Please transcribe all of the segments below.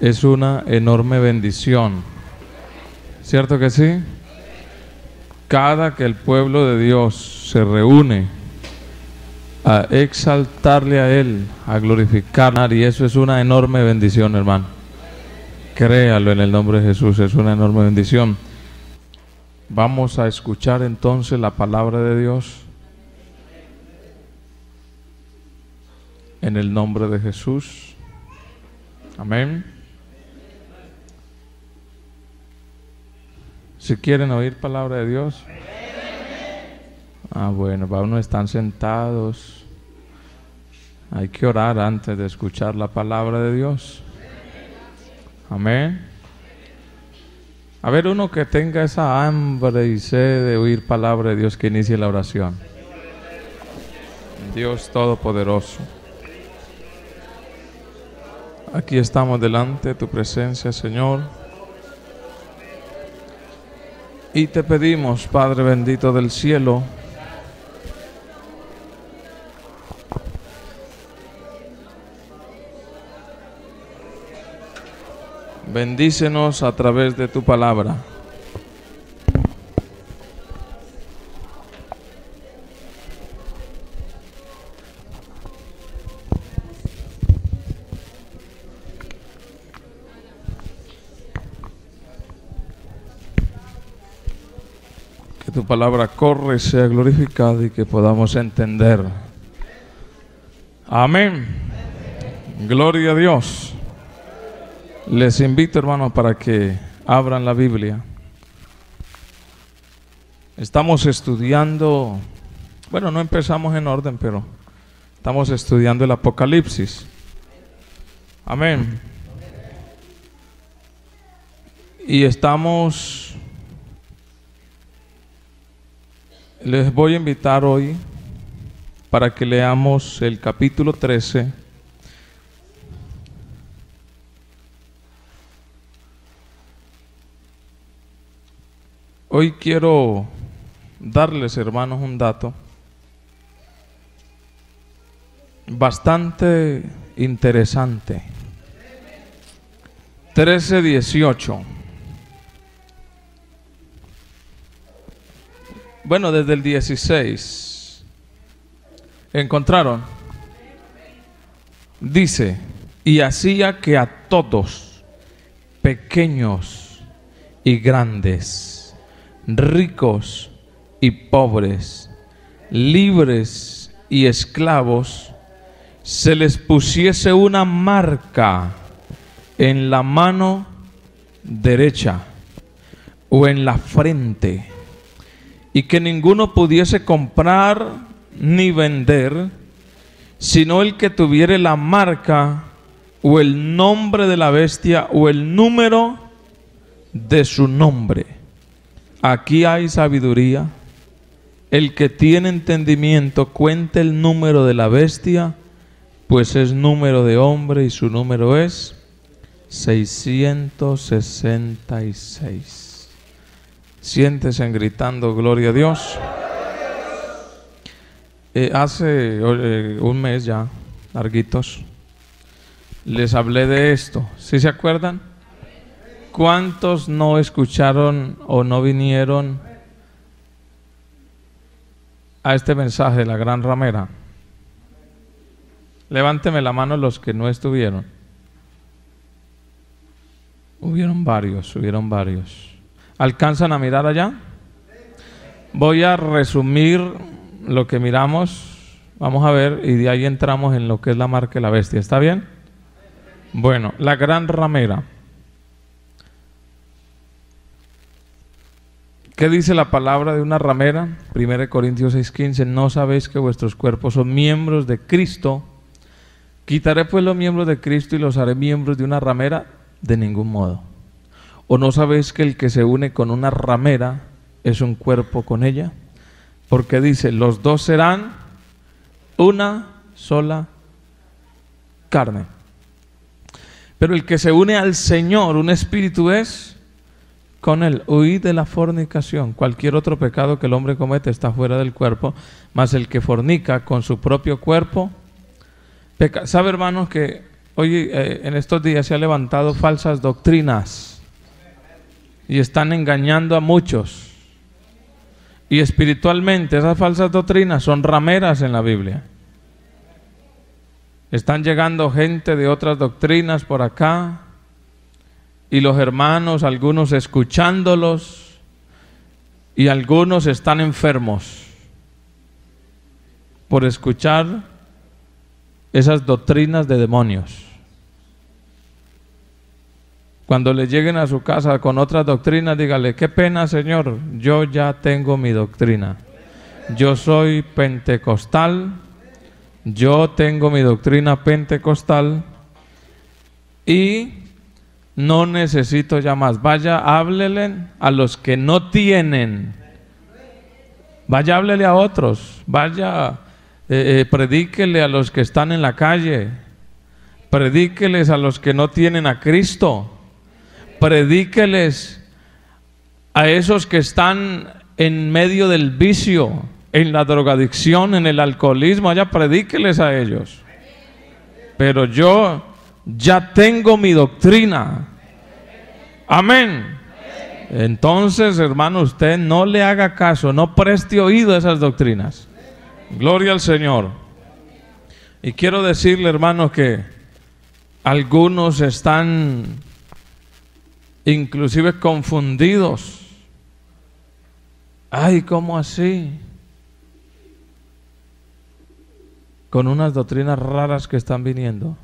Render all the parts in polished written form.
es una enorme bendición. ¿Cierto que sí? Cada que el pueblo de Dios se reúne a exaltarle a Él, a glorificar, y eso es una enorme bendición, hermano. Créalo en el nombre de Jesús, es una enorme bendición. Vamos a escuchar entonces la palabra de Dios. En el nombre de Jesús. Amén. Si quieren oír palabra de Dios. Ah, bueno, algunos están sentados. Hay que orar antes de escuchar la palabra de Dios. Amén. A ver, uno que tenga esa hambre y sed de oír palabra de Dios, que inicie la oración. Dios Todopoderoso, aquí estamos delante de tu presencia, Señor, y te pedimos, Padre bendito del cielo, bendícenos a través de tu palabra. Tu palabra corre y sea glorificada y que podamos entender. Amén. Gloria a Dios. Les invito, hermanos, para que abran la Biblia. Estamos estudiando, bueno, no empezamos en orden, pero estamos estudiando el Apocalipsis. Amén. Y estamos... Les voy a invitar hoy para que leamos el capítulo 13 . Hoy quiero darles, hermanos, un dato bastante interesante. 13:18. Bueno, desde el 16. ¿Encontraron? Dice: y hacía que a todos, pequeños y grandes, ricos y pobres, libres y esclavos, se les pusiese una marca en la mano derecha o en la frente, y que ninguno pudiese comprar ni vender, sino el que tuviere la marca o el nombre de la bestia o el número de su nombre. Aquí hay sabiduría. El que tiene entendimiento, cuente el número de la bestia, pues es número de hombre y su número es 666. Siéntese gritando gloria a Dios. Hace un mes ya, larguitos, les hablé de esto. ¿Sí se acuerdan? ¿Cuántos no escucharon o no vinieron a este mensaje de la gran ramera? Levánteme la mano los que no estuvieron. Hubieron varios. ¿Alcanzan a mirar allá? Voy a resumir lo que miramos, vamos a ver, y de ahí entramos en lo que es la marca de la bestia. ¿Está bien? Bueno, la gran ramera. ¿Qué dice la palabra de una ramera? 1 Corintios 6:15, no sabéis que vuestros cuerpos son miembros de Cristo. Quitaré pues los miembros de Cristo y los haré miembros de una ramera, de ningún modo. ¿O no sabéis que el que se une con una ramera es un cuerpo con ella? Porque dice, los dos serán una sola carne. Pero el que se une al Señor, un espíritu es con él. Huid de la fornicación. Cualquier otro pecado que el hombre comete está fuera del cuerpo, mas el que fornica con su propio cuerpo peca. ¿Sabe, hermanos, que Oye, en estos días se han levantado falsas doctrinas y están engañando a muchos. Y espiritualmente esas falsas doctrinas son rameras en la Biblia. Están llegando gente de otras doctrinas por acá y los hermanos, algunos escuchándolos y algunos están enfermos por escuchar esas doctrinas de demonios. Cuando le lleguen a su casa con otras doctrinas, dígale: qué pena, Señor, yo ya tengo mi doctrina. Yo soy pentecostal, yo tengo mi doctrina pentecostal y no necesito ya más. Vaya, háblele a los que no tienen. Vaya, háblele a otros. Vaya, predíquele a los que están en la calle. Predíqueles a los que no tienen a Cristo. Predíqueles a esos que están en medio del vicio, en la drogadicción, en el alcoholismo. Allá predíqueles a ellos. Pero yo ya tengo mi doctrina. Amén. Entonces, hermano, usted no le haga caso, no preste oído a esas doctrinas. Gloria al Señor. Y quiero decirle, hermano, que algunos están inclusive confundidos. Ay, ¿cómo así? Con unas doctrinas raras que están viniendo.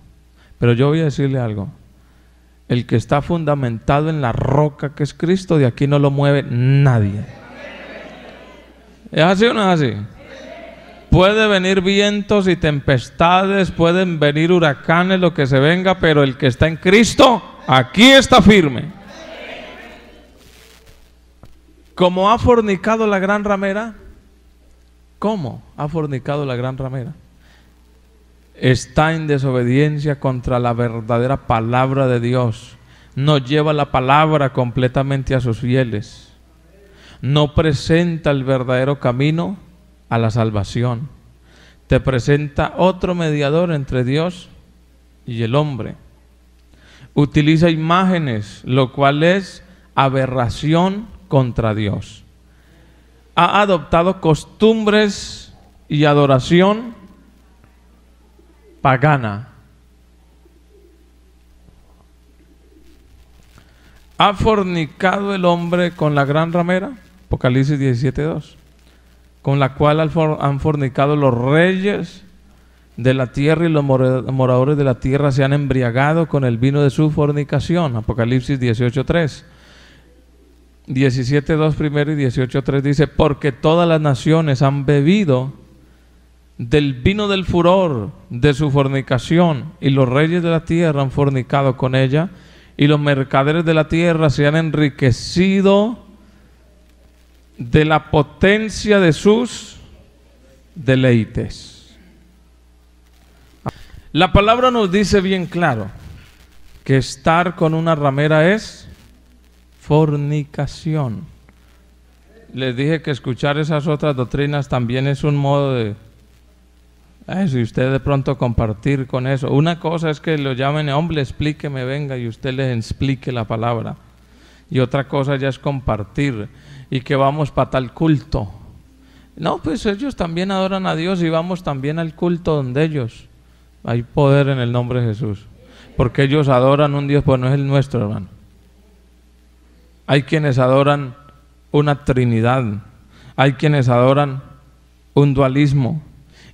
Pero yo voy a decirle algo: el que está fundamentado en la roca que es Cristo, de aquí no lo mueve nadie. ¿Es así o no es así? Puede venir vientos y tempestades, pueden venir huracanes, lo que se venga, pero el que está en Cristo, aquí está firme. ¿Cómo ha fornicado la gran ramera? ¿Cómo ha fornicado la gran ramera? Está en desobediencia contra la verdadera palabra de Dios. No lleva la palabra completamente a sus fieles. No presenta el verdadero camino a la salvación. Te presenta otro mediador entre Dios y el hombre. Utiliza imágenes, lo cual es aberración contra Dios. Ha adoptado costumbres y adoración pagana. ¿Ha fornicado el hombre con la gran ramera? Apocalipsis 17:2. Con la cual han fornicado los reyes de la tierra y los moradores de la tierra se han embriagado con el vino de su fornicación. Apocalipsis 18:3. 17:2 primero y 18:3 dice: porque todas las naciones han bebido del vino del furor de su fornicación, y los reyes de la tierra han fornicado con ella, y los mercaderes de la tierra se han enriquecido de la potencia de sus deleites. La palabra nos dice bien claro que estar con una ramera es fornicación. Les dije que escuchar esas otras doctrinas también es un modo de... Si usted de pronto compartir con eso. Una cosa es que lo llamen: hombre, explíqueme, venga, y usted les explique la palabra. Y otra cosa ya es compartir y que vamos para tal culto. No, pues ellos también adoran a Dios y vamos también al culto donde ellos. Hay poder en el nombre de Jesús, porque ellos adoran un Dios, pues no es el nuestro, hermano. Hay quienes adoran una trinidad, hay quienes adoran un dualismo,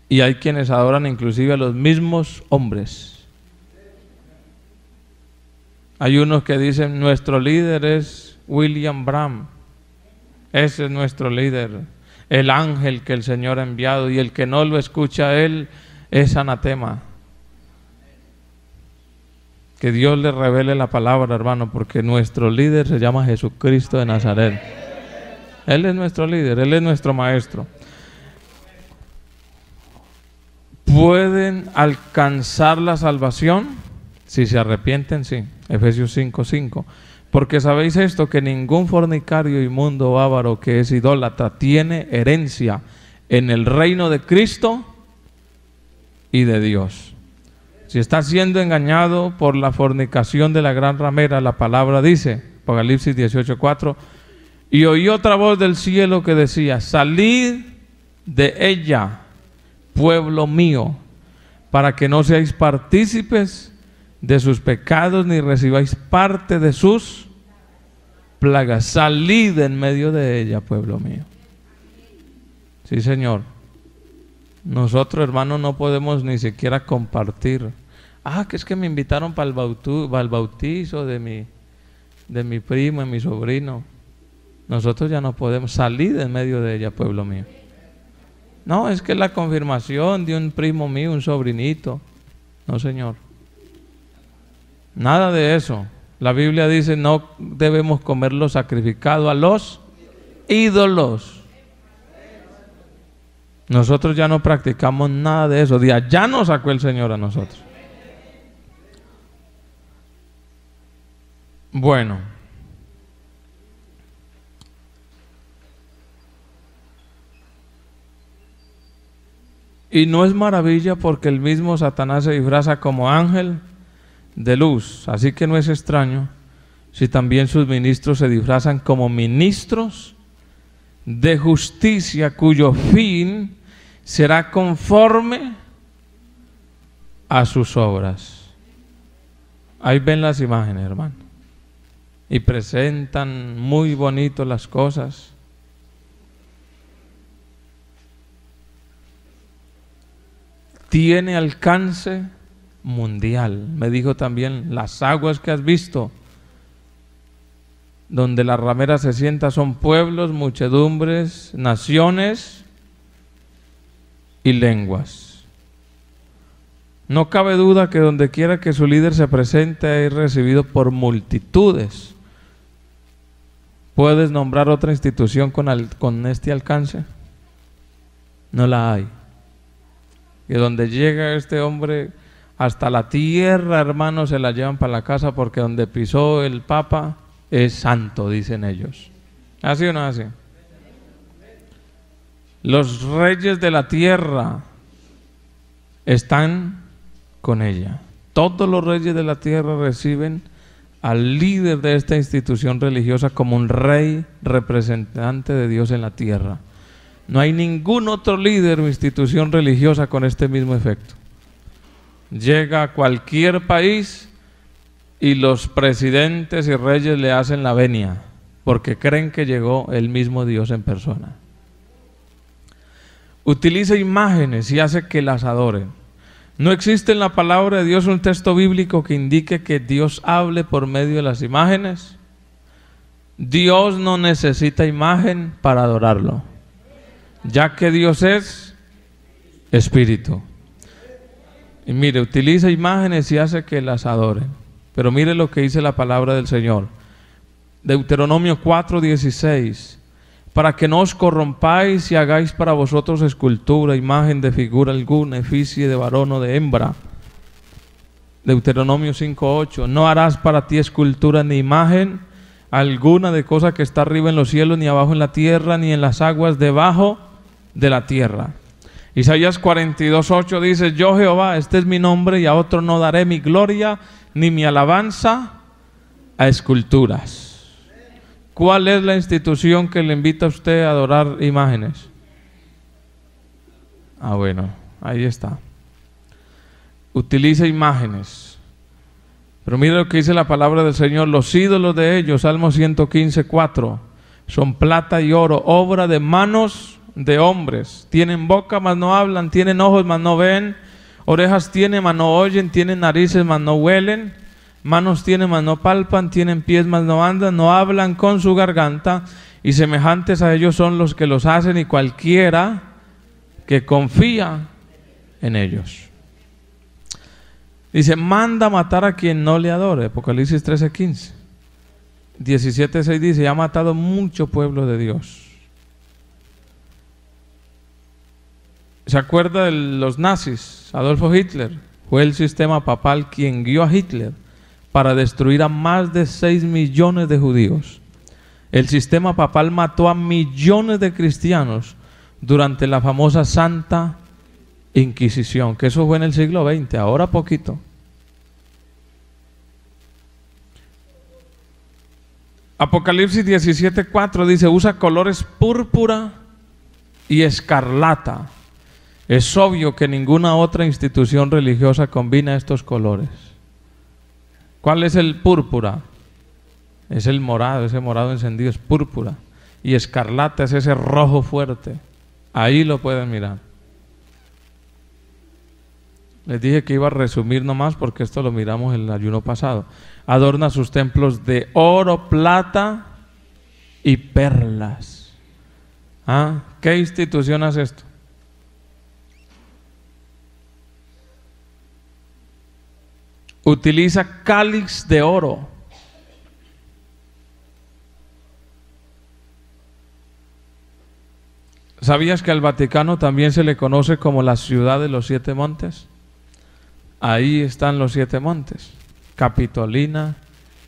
y hay quienes adoran inclusive a los mismos hombres. Hay unos que dicen: nuestro líder es William Bram. Ese es nuestro líder, el ángel que el Señor ha enviado, y el que no lo escucha a él es anatema. Que Dios le revele la palabra, hermano, porque nuestro líder se llama Jesucristo de Nazaret. Él es nuestro líder, Él es nuestro maestro. ¿Pueden alcanzar la salvación? Si se arrepienten, sí. Efesios 5:5. Porque sabéis esto, que ningún fornicario, inmundo, bávaro, que es idólatra, tiene herencia en el reino de Cristo y de Dios. Si está siendo engañado por la fornicación de la gran ramera, la palabra dice, Apocalipsis 18:4, y oí otra voz del cielo que decía, salid de ella, pueblo mío, para que no seáis partícipes de sus pecados ni recibáis parte de sus plagas. Salid en medio de ella, pueblo mío. Sí, Señor. Nosotros, hermanos, no podemos ni siquiera compartir. Ah, que es que me invitaron para el bautizo de mi primo, de mi sobrino. Nosotros ya no podemos salir en medio de ella, pueblo mío. No, es que es la confirmación de un primo mío, un sobrinito. No, Señor. Nada de eso. La Biblia dice, no debemos comer lo sacrificado a los ídolos. Nosotros ya no practicamos nada de eso. De allá nos sacó el Señor a nosotros. Bueno. Y no es maravilla porque el mismo Satanás se disfraza como ángel de luz. Así que no es extraño si también sus ministros se disfrazan como ministros de justicia, cuyo fin será conforme a sus obras. Ahí ven las imágenes, hermano, y presentan muy bonito las cosas. Tiene alcance mundial. Me dijo también, las aguas que has visto donde la ramera se sienta son pueblos, muchedumbres, naciones y lenguas. No cabe duda que donde quiera que su líder se presente es recibido por multitudes. ¿Puedes nombrar otra institución con este alcance? No la hay. Y donde llega este hombre, hasta la tierra, hermanos, se la llevan para la casa, porque donde pisó el Papa es santo, dicen ellos. ¿Así o no así? Los reyes de la tierra están con ella. Todos los reyes de la tierra reciben al líder de esta institución religiosa como un rey representante de Dios en la tierra. No hay ningún otro líder o institución religiosa con este mismo efecto. Llega a cualquier país y los presidentes y reyes le hacen la venia, porque creen que llegó el mismo Dios en persona. Utiliza imágenes y hace que las adoren. No existe en la palabra de Dios un texto bíblico que indique que Dios hable por medio de las imágenes. Dios no necesita imagen para adorarlo, ya que Dios es espíritu. Y mire, utiliza imágenes y hace que las adoren. Pero mire lo que dice la palabra del Señor. Deuteronomio 4:16. Para que no os corrompáis y hagáis para vosotros escultura, imagen de figura alguna, efigie de varón o de hembra. Deuteronomio 5:8. No harás para ti escultura ni imagen alguna de cosa que está arriba en los cielos, ni abajo en la tierra, ni en las aguas debajo de la tierra. Isaías 42:8 dice, yo Jehová, este es mi nombre, y a otro no daré mi gloria, ni mi alabanza a esculturas. ¿Cuál es la institución que le invita a usted a adorar imágenes? Ah, bueno, ahí está. Utiliza imágenes. Pero mire lo que dice la palabra del Señor, los ídolos de ellos, Salmo 115:4, son plata y oro, obra de manos de hombres. Tienen boca, mas no hablan, tienen ojos, mas no ven, orejas tienen, mas no oyen, tienen narices, mas no huelen, manos tienen, mas no palpan, tienen pies, mas no andan, no hablan con su garganta, y semejantes a ellos son los que los hacen, y cualquiera que confía en ellos. Dice, manda matar a quien no le adore, Apocalipsis 13:15. 17:6 dice, ha matado mucho pueblo de Dios. ¿Se acuerda de los nazis? Adolfo Hitler. Fue el sistema papal quien guió a Hitler para destruir a más de 6 millones de judíos. El sistema papal mató a millones de cristianos durante la famosa Santa Inquisición, que eso fue en el siglo XX, ahora poquito. Apocalipsis 17:4 dice, usa colores púrpura y escarlata. Es obvio que ninguna otra institución religiosa combina estos colores. ¿Cuál es el púrpura? Es el morado, ese morado encendido es púrpura. Y escarlata es ese rojo fuerte. Ahí lo pueden mirar. Les dije que iba a resumir nomás porque esto lo miramos en el ayuno pasado. Adorna sus templos de oro, plata y perlas. ¿Ah? ¿Qué institución hace esto? Utiliza cáliz de oro. ¿Sabías que al Vaticano también se le conoce como la ciudad de los 7 montes? Ahí están los 7 montes: Capitolina,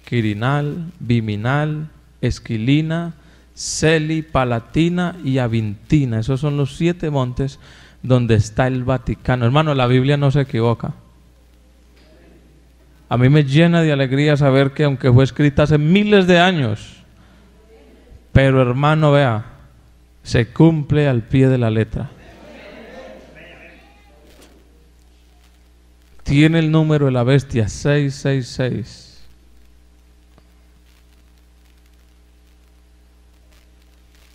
Quirinal, Viminal, Esquilina, Celi, Palatina y Avintina. Esos son los 7 montes donde está el Vaticano. Hermano, la Biblia no se equivoca. A mí me llena de alegría saber que aunque fue escrita hace miles de años, pero hermano, vea, se cumple al pie de la letra. Tiene el número de la bestia, 666.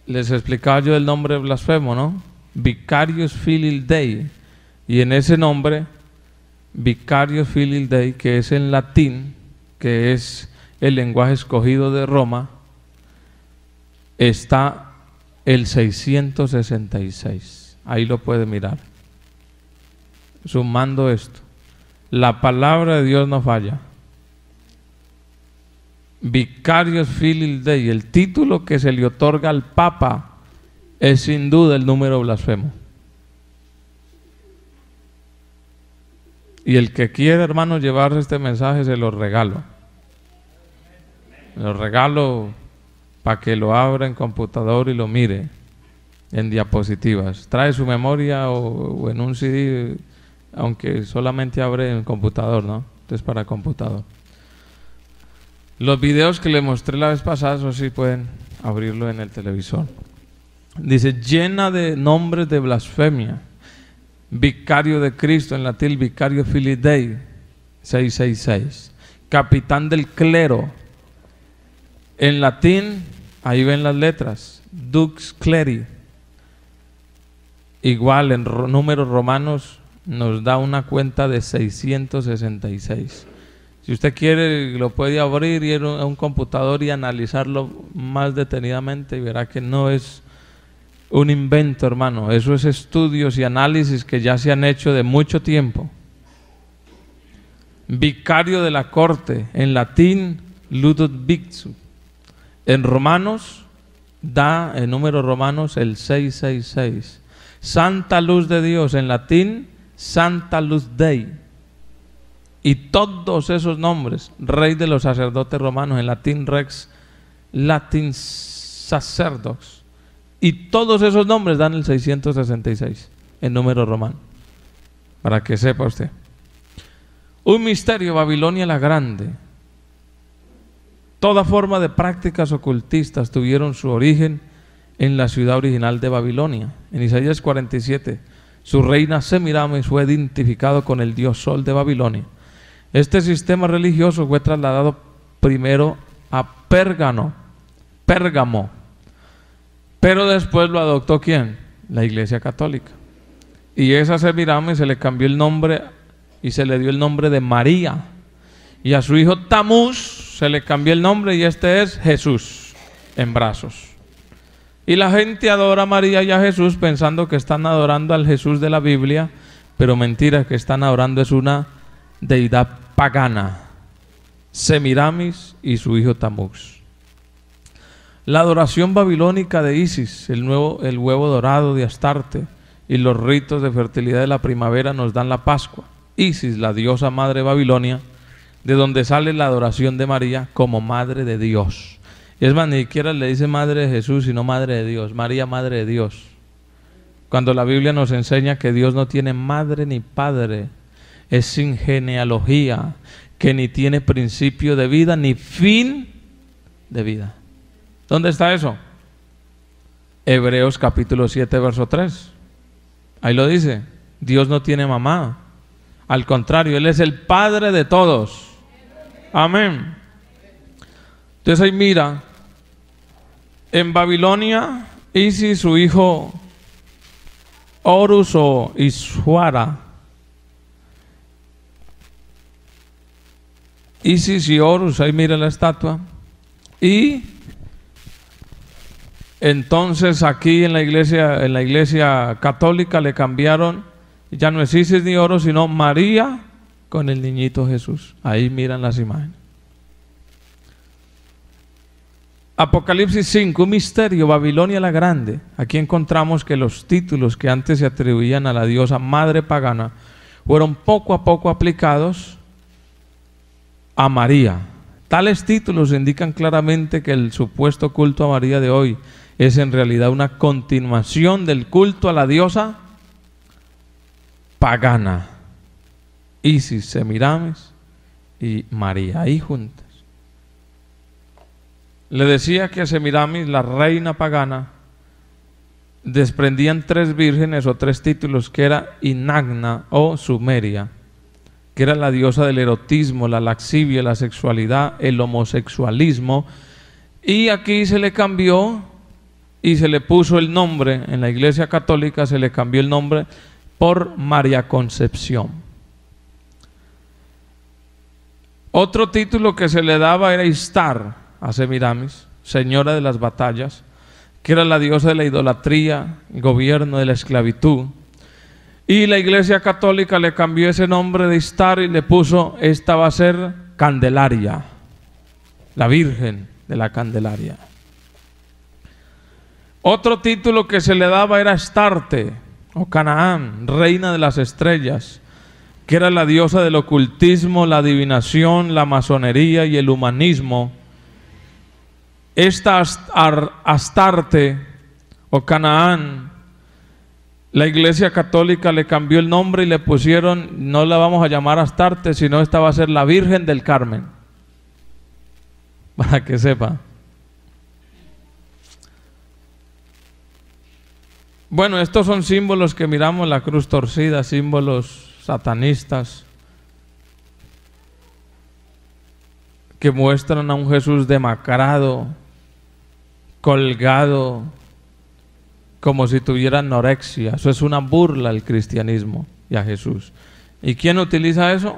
Les explicaba yo el nombre blasfemo, ¿no? Vicarius Filii Dei. Y en ese nombre, Vicarius Filii Dei, que es en latín, que es el lenguaje escogido de Roma, está el 666, ahí lo puede mirar. Sumando esto, la palabra de Dios no falla. Vicarius Filii Dei, el título que se le otorga al Papa, es sin duda el número blasfemo. Y el que quiera, hermano, llevarse este mensaje, se lo regalo. Lo regalo para que lo abra en computador y lo mire en diapositivas. Trae su memoria o en un CD, aunque solamente abre en computador, ¿no? Entonces, para computador. Los videos que le mostré la vez pasada, eso sí pueden abrirlo en el televisor. Dice, llena de nombres de blasfemia. Vicario de Cristo, en latín, Vicario Filii Dei, 666. Capitán del clero, en latín, ahí ven las letras, Dux Cleri. Igual en números romanos nos da una cuenta de 666. Si usted quiere, lo puede abrir, ir a un computador y analizarlo más detenidamente y verá que no es un invento, hermano. Eso es estudios y análisis que ya se han hecho de mucho tiempo. Vicario de la corte, en latín, Ludovicus. En romanos, da en números romanos el 666. Santa Luz de Dios, en latín, Santa Luz Dei. Y todos esos nombres, Rey de los sacerdotes romanos, en latín, Rex, latín, sacerdox. Y todos esos nombres dan el 666 en número romano. Para que sepa usted. Un misterio, Babilonia la Grande. Toda forma de prácticas ocultistas tuvieron su origen en la ciudad original de Babilonia. En Isaías 47, su reina Semiramis fue identificado con el dios Sol de Babilonia. Este sistema religioso fue trasladado primero a Pérgamo, pero después lo adoptó ¿quién? La Iglesia Católica. Y esa Semiramis se le cambió el nombre y se le dio el nombre de María. Y a su hijo Tamuz se le cambió el nombre y este es Jesús en brazos. Y la gente adora a María y a Jesús pensando que están adorando al Jesús de la Biblia, pero mentira, que están adorando es una deidad pagana, Semiramis y su hijo Tamuz. La adoración babilónica de Isis, el huevo dorado de Astarte y los ritos de fertilidad de la primavera nos dan la Pascua. Isis, la diosa madre Babilonia, de donde sale la adoración de María como Madre de Dios. Y es más, ni siquiera le dice Madre de Jesús, sino Madre de Dios. María, Madre de Dios. Cuando la Biblia nos enseña que Dios no tiene madre ni padre, es sin genealogía, que ni tiene principio de vida ni fin de vida. ¿Dónde está eso? Hebreos capítulo 7, verso 3. Ahí lo dice. Dios no tiene mamá. Al contrario, Él es el Padre de todos. Amén. Entonces ahí mira, en Babilonia, Isis, su hijo Horus o Isuara, Isis y Horus, ahí mira la estatua. Y entonces aquí en la iglesia católica le cambiaron, ya no es Isis ni Horus, sino María con el niñito Jesús. Ahí miran las imágenes. Apocalipsis 5, un misterio, Babilonia la Grande. Aquí encontramos que los títulos que antes se atribuían a la diosa madre pagana fueron poco a poco aplicados a María. Tales títulos indican claramente que el supuesto culto a María de hoy es en realidad una continuación del culto a la diosa pagana, Isis, Semiramis y María, ahí juntas. Le decía que a Semiramis, la reina pagana, desprendían tres vírgenes o tres títulos, que era Inagna o Sumeria, que era la diosa del erotismo, la laxivia, la sexualidad, el homosexualismo, y aquí se le cambió y se le puso el nombre, en la iglesia católica se le cambió el nombre por María Concepción. Otro título que se le daba era Istar a Semiramis, señora de las batallas, que era la diosa de la idolatría, el gobierno de la esclavitud. Y la iglesia católica le cambió ese nombre de Istar y le puso, esta va a ser Candelaria, la Virgen de la Candelaria. Otro título que se le daba era Astarte o Canaán, reina de las estrellas, que era la diosa del ocultismo, la adivinación, la masonería y el humanismo. Esta Astarte o Canaán, la iglesia católica le cambió el nombre y le pusieron, no la vamos a llamar Astarte, sino esta va a ser la Virgen del Carmen. Para que sepa. Bueno, estos son símbolos que miramos, la cruz torcida, símbolos satanistas, que muestran a un Jesús demacrado, colgado, como si tuviera anorexia. Eso es una burla al cristianismo y a Jesús. ¿Y quién utiliza eso?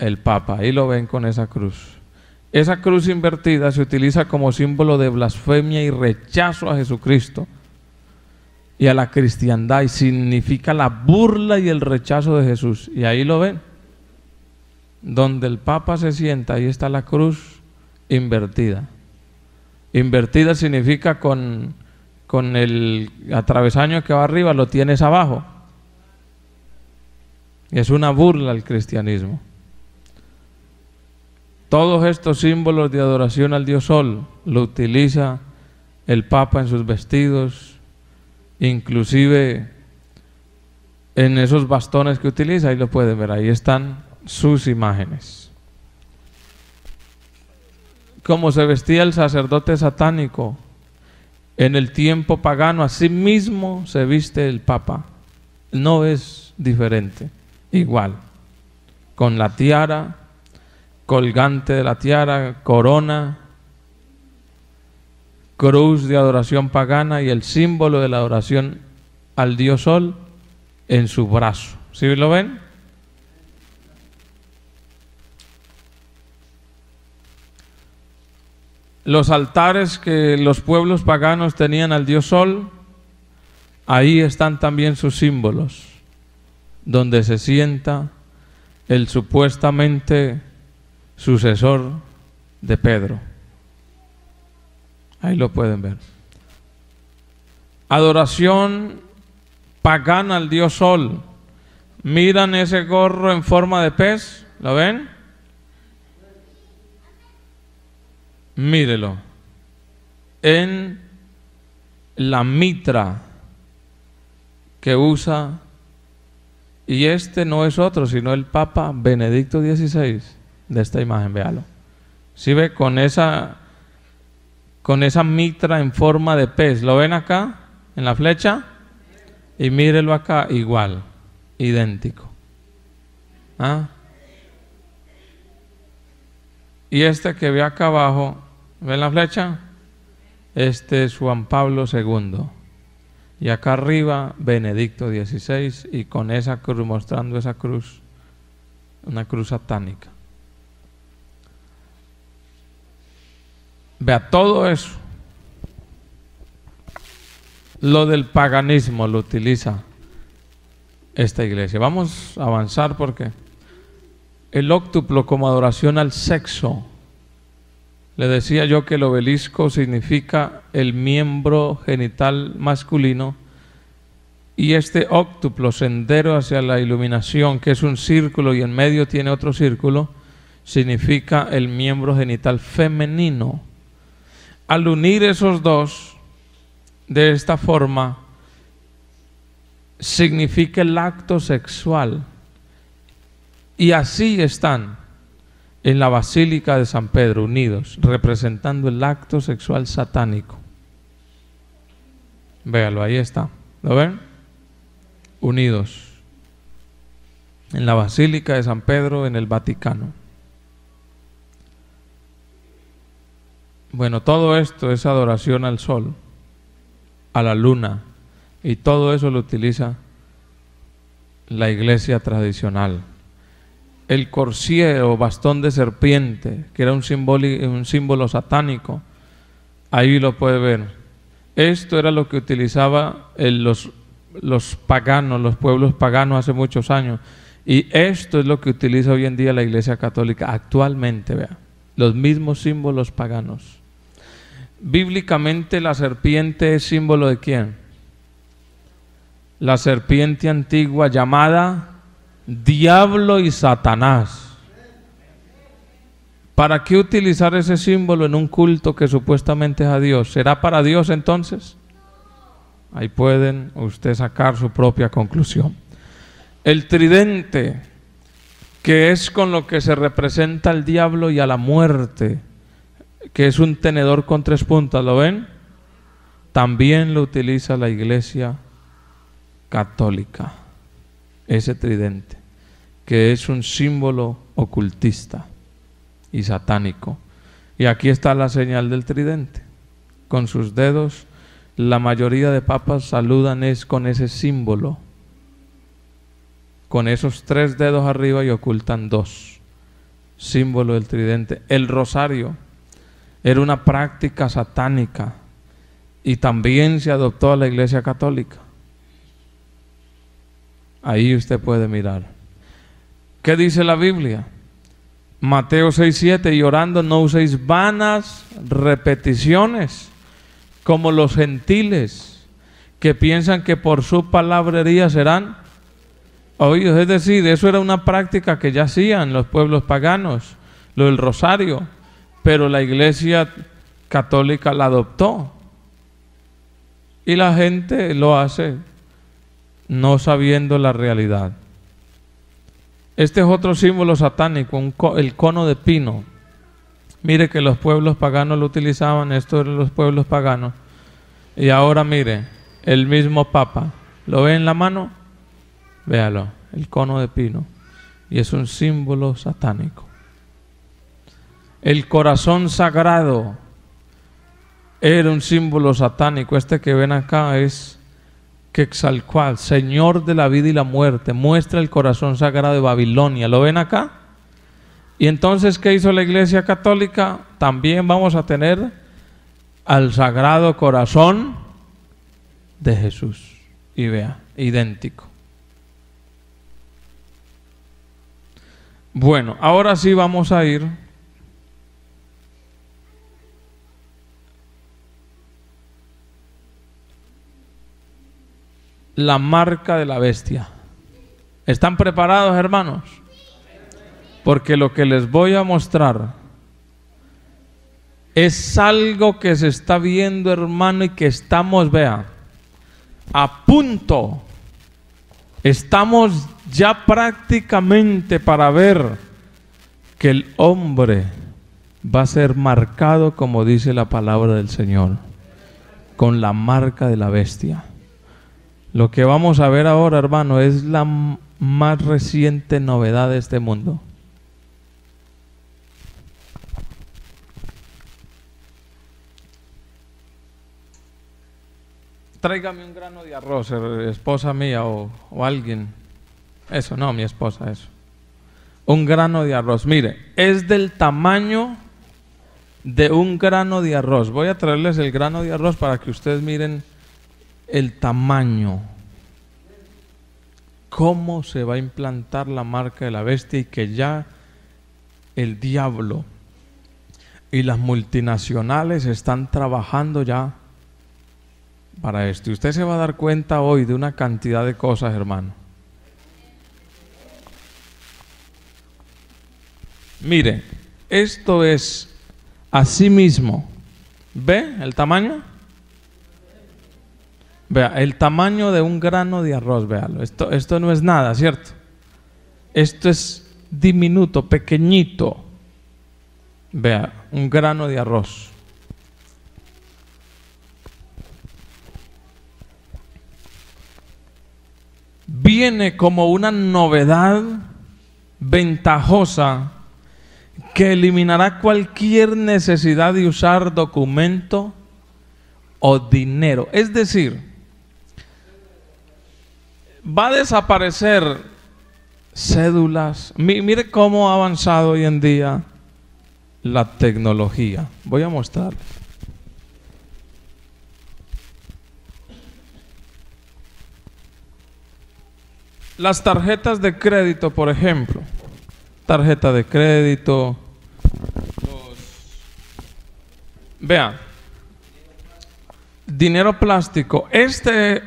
El Papa. Ahí lo ven con esa cruz. Esa cruz invertida se utiliza como símbolo de blasfemia y rechazo a Jesucristo y a la cristiandad, y significa la burla y el rechazo de Jesús. Y ahí lo ven. Donde el Papa se sienta, ahí está la cruz invertida. Invertida significa con el atravesaño que va arriba, lo tienes abajo. Y es una burla al cristianismo. Todos estos símbolos de adoración al Dios Sol lo utiliza el Papa en sus vestidos, inclusive en esos bastones que utiliza, ahí lo pueden ver, ahí están sus imágenes. Como se vestía el sacerdote satánico en el tiempo pagano, así mismo se viste el Papa. No es diferente, igual. Con la tiara, colgante de la tiara, corona, cruz de adoración pagana y el símbolo de la adoración al Dios Sol en su brazo. ¿Sí lo ven? Los altares que los pueblos paganos tenían al dios Sol, ahí están también sus símbolos, donde se sienta el supuestamente sucesor de Pedro. Ahí lo pueden ver. Adoración pagana al dios Sol. Miran ese gorro en forma de pez, ¿lo ven? Mírelo, en la mitra que usa, y este no es otro sino el Papa Benedicto XVI de esta imagen, véalo. ¿Sí ve? Con esa mitra en forma de pez, ¿lo ven acá en la flecha? Y mírelo acá, igual, idéntico. ¿Ah? Y este que ve acá abajo, ¿ven la flecha? Este es Juan Pablo II. Y acá arriba, Benedicto XVI, y con esa cruz, mostrando esa cruz, una cruz satánica. Vea, todo eso, lo del paganismo lo utiliza esta iglesia. Vamos a avanzar porque el óctuplo como adoración al sexo. Le decía yo que el obelisco significa el miembro genital masculino, y este óctuplo, sendero hacia la iluminación, que es un círculo y en medio tiene otro círculo, significa el miembro genital femenino. Al unir esos dos de esta forma, significa el acto sexual. Y así están en la Basílica de San Pedro, unidos, representando el acto sexual satánico. Véalo, ahí está. ¿Lo ven? Unidos. En la Basílica de San Pedro, en el Vaticano. Bueno, todo esto es adoración al sol, a la luna, y todo eso lo utiliza la iglesia tradicional. El corcíe o bastón de serpiente, que era un símbolo satánico, ahí lo puede ver. Esto era lo que utilizaba los paganos, los pueblos paganos hace muchos años, y esto es lo que utiliza hoy en día la Iglesia Católica actualmente, vea, los mismos símbolos paganos. Bíblicamente, la serpiente es símbolo de ¿quién? La serpiente antigua llamada Diablo y Satanás. ¿Para qué utilizar ese símbolo en un culto que supuestamente es a Dios? ¿Será para Dios entonces? Ahí pueden ustedes sacar su propia conclusión. El tridente, que es con lo que se representa al diablo y a la muerte, que es un tenedor con tres puntas, ¿lo ven? También lo utiliza la Iglesia Católica. Ese tridente, que es un símbolo ocultista y satánico. Y aquí está la señal del tridente. Con sus dedos, la mayoría de papas saludan es con ese símbolo. Con esos tres dedos arriba y ocultan dos. Símbolo del tridente. El rosario era una práctica satánica y también se adoptó a la Iglesia Católica. Ahí usted puede mirar. ¿Qué dice la Biblia? Mateo 6:7, y orando no uséis vanas repeticiones como los gentiles, que piensan que por su palabrería serán oídos. Es decir, eso era una práctica que ya hacían los pueblos paganos, lo del rosario, pero la Iglesia Católica la adoptó y la gente lo hace no sabiendo la realidad. Este es otro símbolo satánico, el cono de pino. Mire que los pueblos paganos lo utilizaban, esto eran los pueblos paganos. Y ahora mire, el mismo Papa, ¿lo ve en la mano? Véalo, el cono de pino. Y es un símbolo satánico. El corazón sagrado era un símbolo satánico. Este que ven acá es Quetzalcóatl, señor de la vida y la muerte, muestra el corazón sagrado de Babilonia. ¿Lo ven acá? Y entonces, ¿qué hizo la Iglesia Católica? También vamos a tener al Sagrado Corazón de Jesús. Y vea, idéntico. Bueno, ahora sí vamos a ir la marca de la bestia. ¿Están preparados, hermanos? Porque lo que les voy a mostrar Es algo que se está viendo, hermano, y que estamos, vea, a punto. Estamos ya prácticamente para ver que el hombre va a ser marcado, como dice la palabra del Señor, con la marca de la bestia. Lo que vamos a ver ahora, hermano, es la más reciente novedad de este mundo. Tráigame un grano de arroz, esposa mía o alguien. Eso, no, mi esposa, eso. Un grano de arroz, mire, es del tamaño de un grano de arroz. Voy a traerles el grano de arroz para que ustedes miren el tamaño. Cómo se va a implantar la marca de la bestia, y que ya el diablo y las multinacionales están trabajando ya para esto. Usted se va a dar cuenta hoy de una cantidad de cosas, hermano. Mire, esto es así mismo. ¿Ve el tamaño? Vea, el tamaño de un grano de arroz, véalo. Esto no es nada, ¿cierto? Esto es diminuto, pequeñito. Vea, un grano de arroz. Viene como una novedad ventajosa que eliminará cualquier necesidad de usar documento o dinero. Es decir, va a desaparecer cédulas. Mire cómo ha avanzado hoy en día la tecnología. Voy a mostrar. Las tarjetas de crédito, por ejemplo, tarjeta de crédito, vean, dinero plástico. Este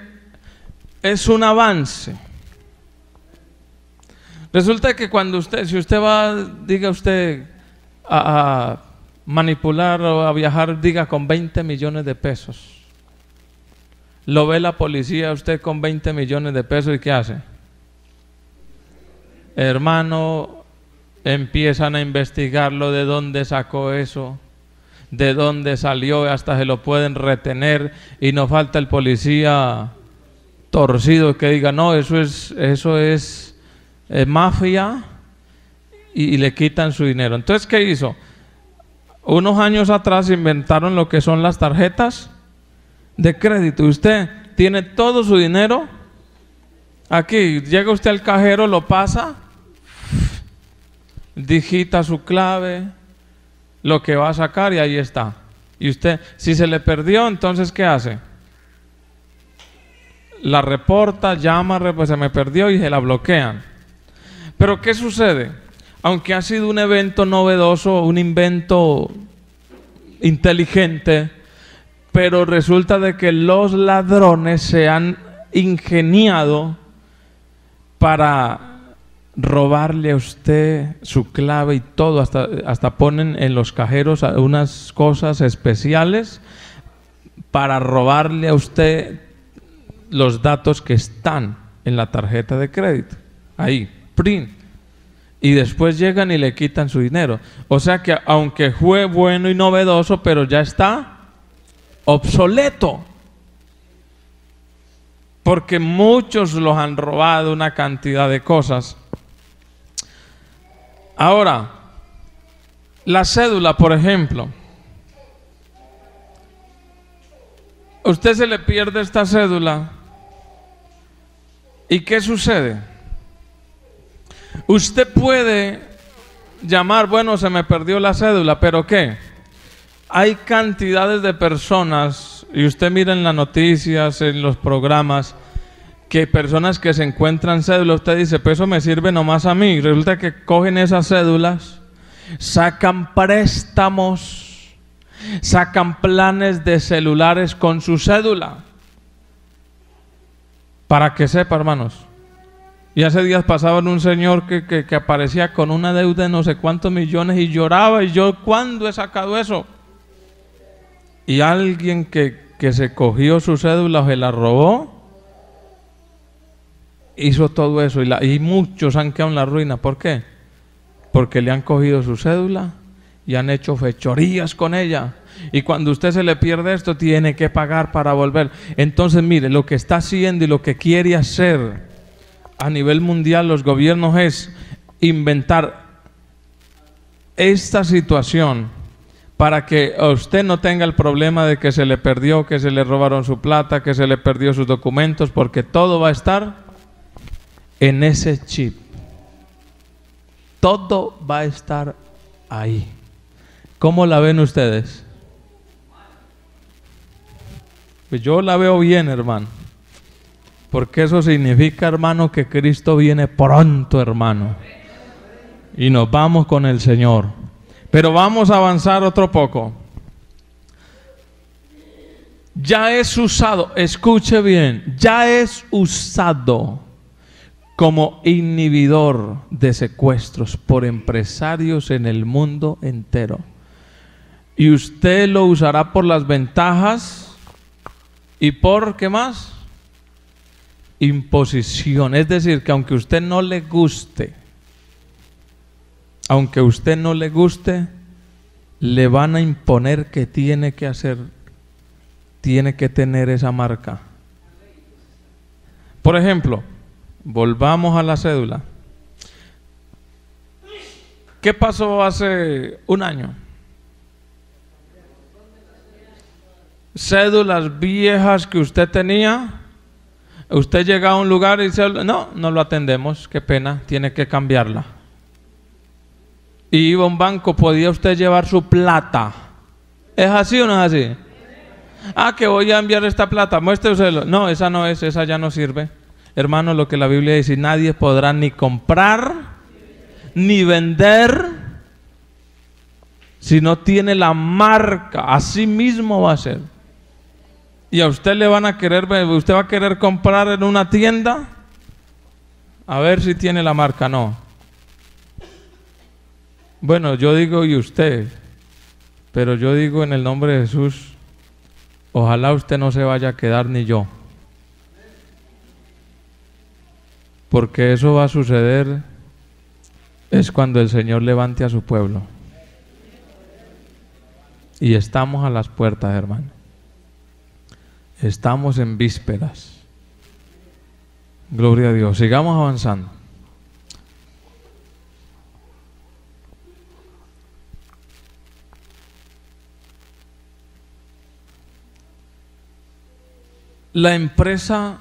es un avance. Resulta que cuando usted, si usted va, diga usted, a manipular o a viajar, diga con 20 millones de pesos. Lo ve la policía, usted con 20 millones de pesos, ¿y qué hace? Hermano, empiezan a investigarlo, de dónde sacó eso, de dónde salió, hasta se lo pueden retener, y no falta el policía torcido que diga, no, eso es mafia, y le quitan su dinero. Entonces, ¿qué hizo? Unos años atrás inventaron lo que son las tarjetas de crédito. Usted tiene todo su dinero aquí, llega usted al cajero, lo pasa, digita su clave, lo que va a sacar, y ahí está. Y usted, si se le perdió, entonces ¿qué hace? La reporta, llama, pues se me perdió, y se la bloquean. Pero ¿qué sucede? Aunque ha sido un evento novedoso, un invento inteligente, pero resulta de que los ladrones se han ingeniado para robarle a usted su clave y todo, hasta ponen en los cajeros unas cosas especiales para robarle a usted los datos que están en la tarjeta de crédito, ahí, print, y después llegan y le quitan su dinero. O sea que aunque fue bueno y novedoso, pero ya está obsoleto, porque muchos los han robado, una cantidad de cosas. Ahora, la cédula, por ejemplo. A usted se le pierde esta cédula. ¿Y qué sucede? Usted puede llamar, bueno, se me perdió la cédula, pero ¿qué? Hay cantidades de personas, y usted mira en las noticias, en los programas, que personas que se encuentran cédulas, usted dice, pues eso me sirve nomás a mí. Resulta que cogen esas cédulas, sacan préstamos, sacan planes de celulares con su cédula. Para que sepa, hermanos. Y hace días pasaba un señor que aparecía con una deuda de no sé cuántos millones y lloraba, y yo, ¿cuándo he sacado eso? y alguien que se cogió su cédula o se la robó, hizo todo eso. Y muchos han quedado en la ruina. ¿Por qué? Porque le han cogido su cédula y han hecho fechorías con ella. Y cuando usted se le pierde esto, tiene que pagar para volver. Entonces, mire, lo que está haciendo y lo que quiere hacer a nivel mundial los gobiernos es inventar esta situación para que usted no tenga el problema de que se le perdió, que se le robaron su plata, que se le perdió sus documentos, porque todo va a estar en ese chip. Todo va a estar ahí. ¿Cómo la ven ustedes? Pues yo la veo bien, hermano. Porque eso significa, hermano, que Cristo viene pronto, hermano. Y nos vamos con el Señor. Pero vamos a avanzar otro poco. Ya es usado, escuche bien, ya es usado como inhibidor de secuestros por empresarios en el mundo entero. Y usted lo usará por las ventajas y por, ¿qué más? Imposición. Es decir, que aunque usted no le guste, aunque usted no le guste, le van a imponer que tiene que hacer, tiene que tener esa marca. Por ejemplo, volvamos a la cédula. ¿Qué pasó hace un año? Cédulas viejas que usted tenía, usted llega a un lugar y dice, no, no lo atendemos, qué pena, tiene que cambiarla. Y iba a un banco, podía usted llevar su plata. ¿Es así o no es así? Ah, que voy a enviar esta plata, muéstreselo. No, esa no es, esa ya no sirve. Hermano, lo que la Biblia dice, nadie podrá ni comprar, ni vender, si no tiene la marca. Así mismo va a ser. Y a usted le van a querer, usted va a querer comprar en una tienda, a ver si tiene la marca, no. Bueno, yo digo y usted, pero yo digo en el nombre de Jesús, ojalá usted no se vaya a quedar ni yo. Porque eso va a suceder es cuando el Señor levante a su pueblo. Y estamos a las puertas, hermano. Estamos en vísperas. Gloria a Dios. Sigamos avanzando. La empresa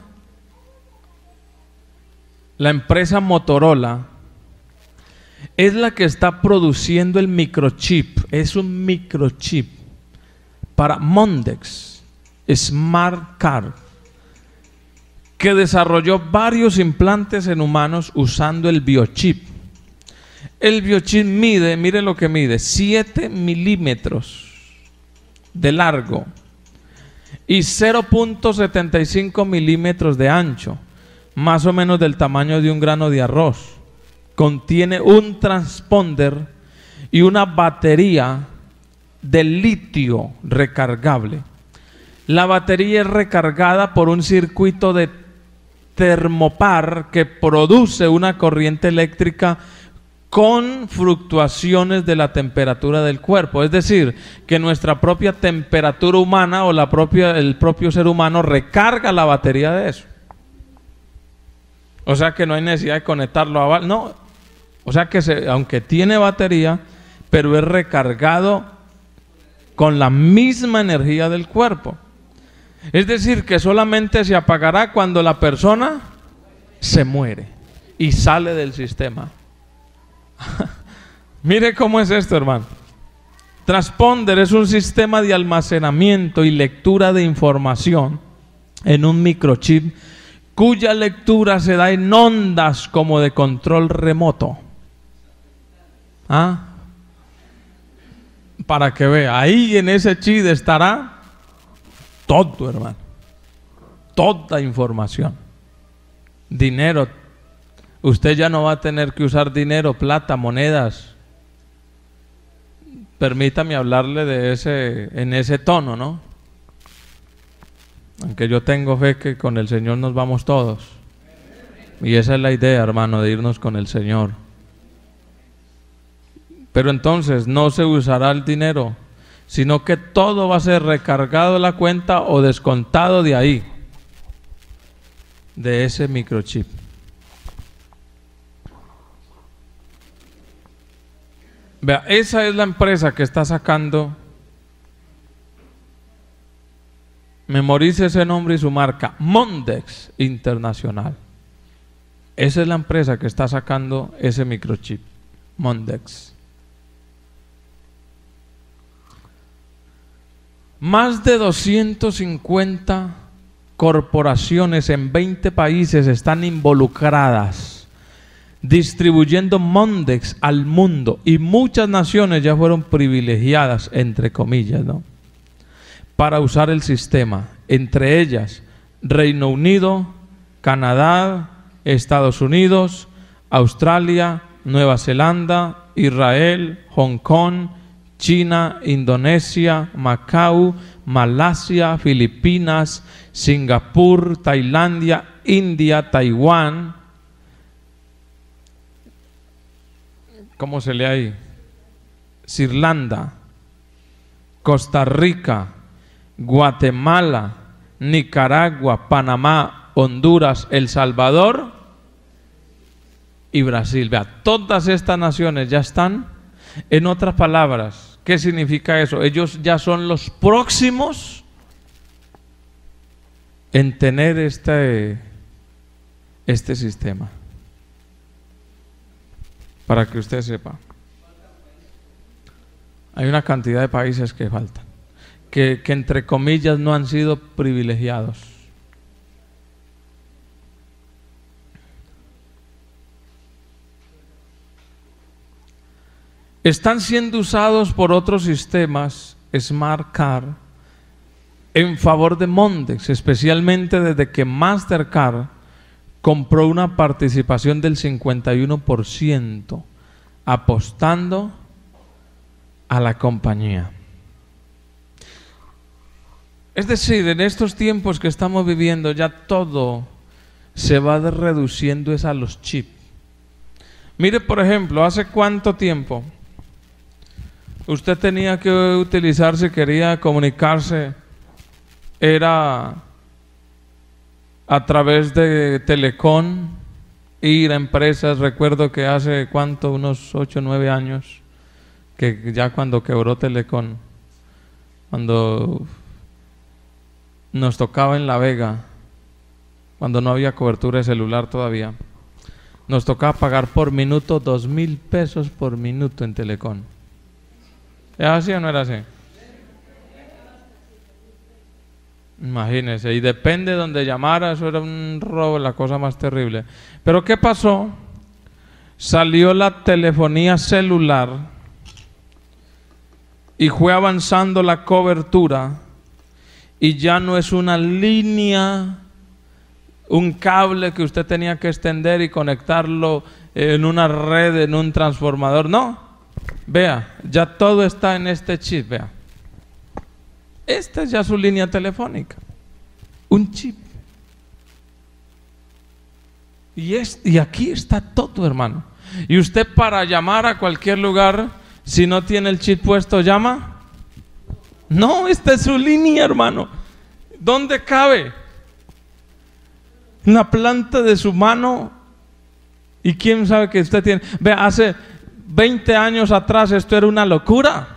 Motorola es la que está produciendo el microchip. Es un microchip para Mondex Smart Card, que desarrolló varios implantes en humanos usando el biochip. El biochip mide, mire lo que mide, 7 milímetros de largo y 0.75 milímetros de ancho, más o menos del tamaño de un grano de arroz. Contiene un transponder y una batería de litio recargable. La batería es recargada por un circuito de termopar que produce una corriente eléctrica con fluctuaciones de la temperatura del cuerpo. Es decir, que nuestra propia temperatura humana o el propio ser humano recarga la batería de eso. O sea que no hay necesidad de conectarlo a... No, o sea que aunque tiene batería, pero es recargado con la misma energía del cuerpo. Es decir, que solamente se apagará cuando la persona se muere y sale del sistema. Mire cómo es esto, hermano. Transponder es un sistema de almacenamiento y lectura de información en un microchip, cuya lectura se da en ondas como de control remoto. ¿Ah? Para que vea, ahí en ese chip estará todo, hermano. Toda información. Dinero. Usted ya no va a tener que usar dinero, plata, monedas. permítame hablarle de en ese tono, ¿no? Aunque yo tengo fe que con el Señor nos vamos todos. Y esa es la idea, hermano, de irnos con el Señor. Pero entonces no se usará el dinero, sino que todo va a ser recargado de la cuenta o descontado de ahí, de ese microchip. Vea, esa es la empresa que está sacando. Memorice ese nombre y su marca, Mondex Internacional. Esa es la empresa que está sacando ese microchip, Mondex. Más de 250 corporaciones en 20 países están involucradas distribuyendo Mondex al mundo, y muchas naciones ya fueron privilegiadas, entre comillas, ¿no?, para usar el sistema, entre ellas Reino Unido, Canadá, Estados Unidos, Australia, Nueva Zelanda, Israel, Hong Kong, China, Indonesia, Macao, Malasia, Filipinas, Singapur, Tailandia, India, Taiwán. ¿Cómo se lee ahí? Sri Lanka, Costa Rica, Guatemala, Nicaragua, Panamá, Honduras, El Salvador y Brasil. Vea, todas estas naciones ya están. En otras palabras, ¿qué significa eso? Ellos ya son los próximos en tener este sistema. Para que usted sepa, hay una cantidad de países que faltan, que entre comillas no han sido privilegiados. Están siendo usados por otros sistemas Smart Card en favor de Mondex, especialmente desde que Mastercard compró una participación del 51% apostando a la compañía. Es decir, en estos tiempos que estamos viviendo ya todo se va reduciendo a los chips. Mire, por ejemplo, ¿hace cuánto tiempo usted tenía que utilizar, si quería comunicarse, era a través de Telecom, ir a empresas? Recuerdo que hace cuánto, unos 8 o 9 años, que ya cuando quebró Telecom, cuando nos tocaba en La Vega, cuando no había cobertura de celular todavía, nos tocaba pagar por minuto 2.000 pesos por minuto en Telecom. ¿Era así o no era así? Imagínense, y depende de donde llamara, eso era un robo, la cosa más terrible. Pero ¿qué pasó? Salió la telefonía celular y fue avanzando la cobertura, y ya no es una línea, un cable que usted tenía que extender y conectarlo en una red, en un transformador. No. Vea, ya todo está en este chip, vea. Esta es ya su línea telefónica, un chip. Y aquí está todo, hermano. Y usted, para llamar a cualquier lugar, si no tiene el chip puesto, llama. No, esta es su línea, hermano. ¿Dónde cabe? En la planta de su mano. Y quién sabe que usted tiene. Vea, hace 20 años atrás esto era una locura.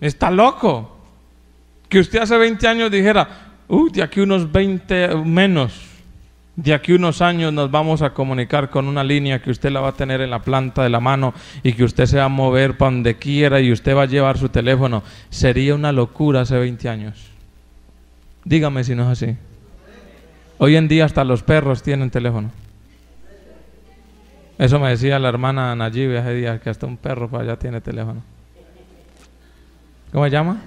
Está loco que usted hace 20 años dijera, de aquí unos 20 menos, de aquí unos años nos vamos a comunicar con una línea que usted la va a tener en la planta de la mano y que usted se va a mover para donde quiera y usted va a llevar su teléfono. Sería una locura hace 20 años. Dígame si no es así. Hoy en día hasta los perros tienen teléfono. Eso me decía la hermana Nayibe hace días, que hasta un perro para allá tiene teléfono. ¿Cómo se llama?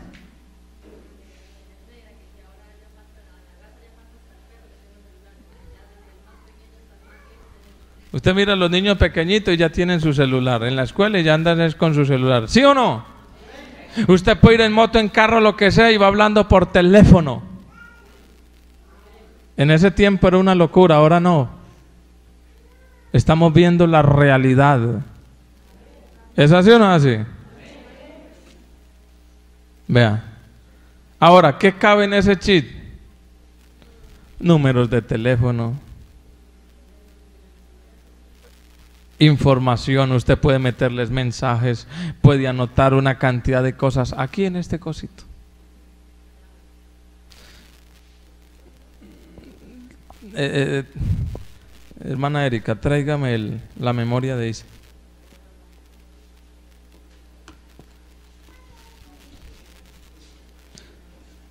Usted mira a los niños pequeñitos y ya tienen su celular. En la escuela y ya andan con su celular. ¿Sí o no? Sí. Usted puede ir en moto, en carro, lo que sea, y va hablando por teléfono. En ese tiempo era una locura, ahora no. Estamos viendo la realidad. ¿Es así o no es así? Sí. Vea. Ahora, ¿qué cabe en ese chip? Números de teléfono. Información, usted puede meterles mensajes, puede anotar una cantidad de cosas aquí en este cosito. Hermana Erika, tráigame la memoria de Isa.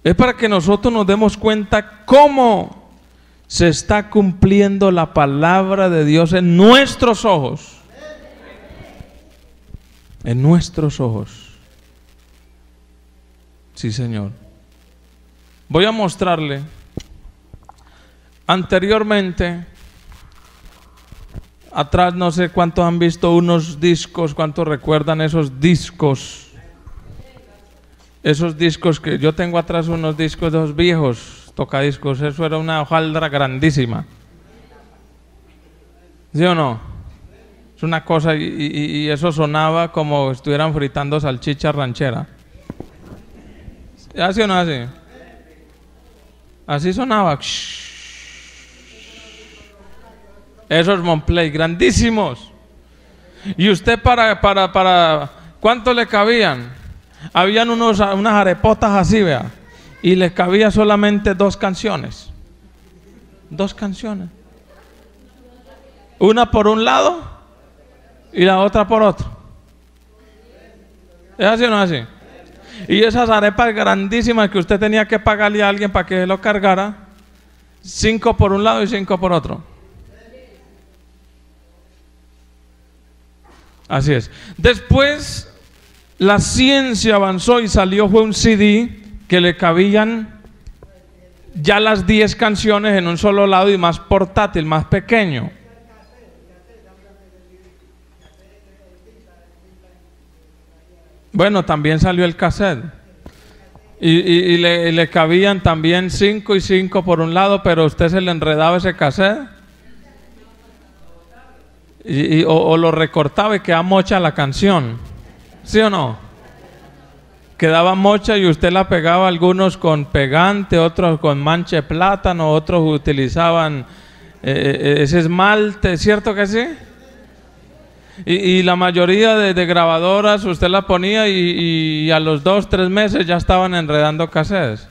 Es para que nosotros nos demos cuenta cómo se está cumpliendo la palabra de Dios en nuestros ojos. En nuestros ojos. Sí, Señor. Voy a mostrarle. Anteriormente, atrás no sé cuántos han visto unos discos, cuántos recuerdan esos discos. Esos discos que yo tengo atrás, unos discos de los viejos. Tocadiscos, eso era una hojaldra grandísima. ¿Sí o no? Es una cosa, y eso sonaba como estuvieran fritando salchicha ranchera. ¿Así o no así? Así sonaba. Esos Monplay, grandísimos. Y usted para ¿cuánto le cabían? Habían unas arepotas así, vea. Y les cabía solamente dos canciones. Dos canciones. Una por un lado y la otra por otro. ¿Es así o no es así? Y esas arepas grandísimas que usted tenía que pagarle a alguien para que se lo cargara, 5 por un lado y 5 por otro. Así es. Después la ciencia avanzó y salió, fue un CD que le cabían ya las 10 canciones en un solo lado y más portátil, más pequeño. Bueno, también salió el cassette. Y le cabían también 5 y 5 por un lado, pero usted se le enredaba ese cassette. O lo recortaba y quedaba mocha la canción. ¿Sí o no? Quedaba mocha y usted la pegaba, algunos con pegante, otros con mancha de plátano, otros utilizaban ese esmalte, ¿cierto que sí? Y la mayoría de grabadoras usted la ponía y a los 2 o 3 meses ya estaban enredando cassettes.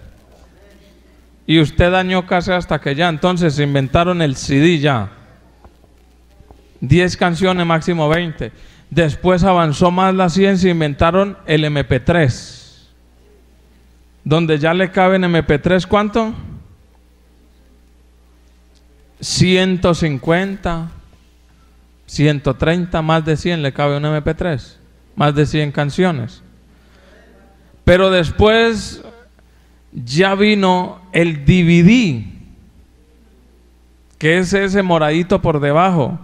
Y usted dañó cassettes hasta que ya, entonces se inventaron el CD ya. 10 canciones, máximo 20. Después avanzó más la ciencia e inventaron el MP3, donde ya le caben MP3, ¿cuánto? 150, 130, más de 100 le cabe un MP3, más de 100 canciones. Pero después ya vino el DVD, que es ese moradito por debajo.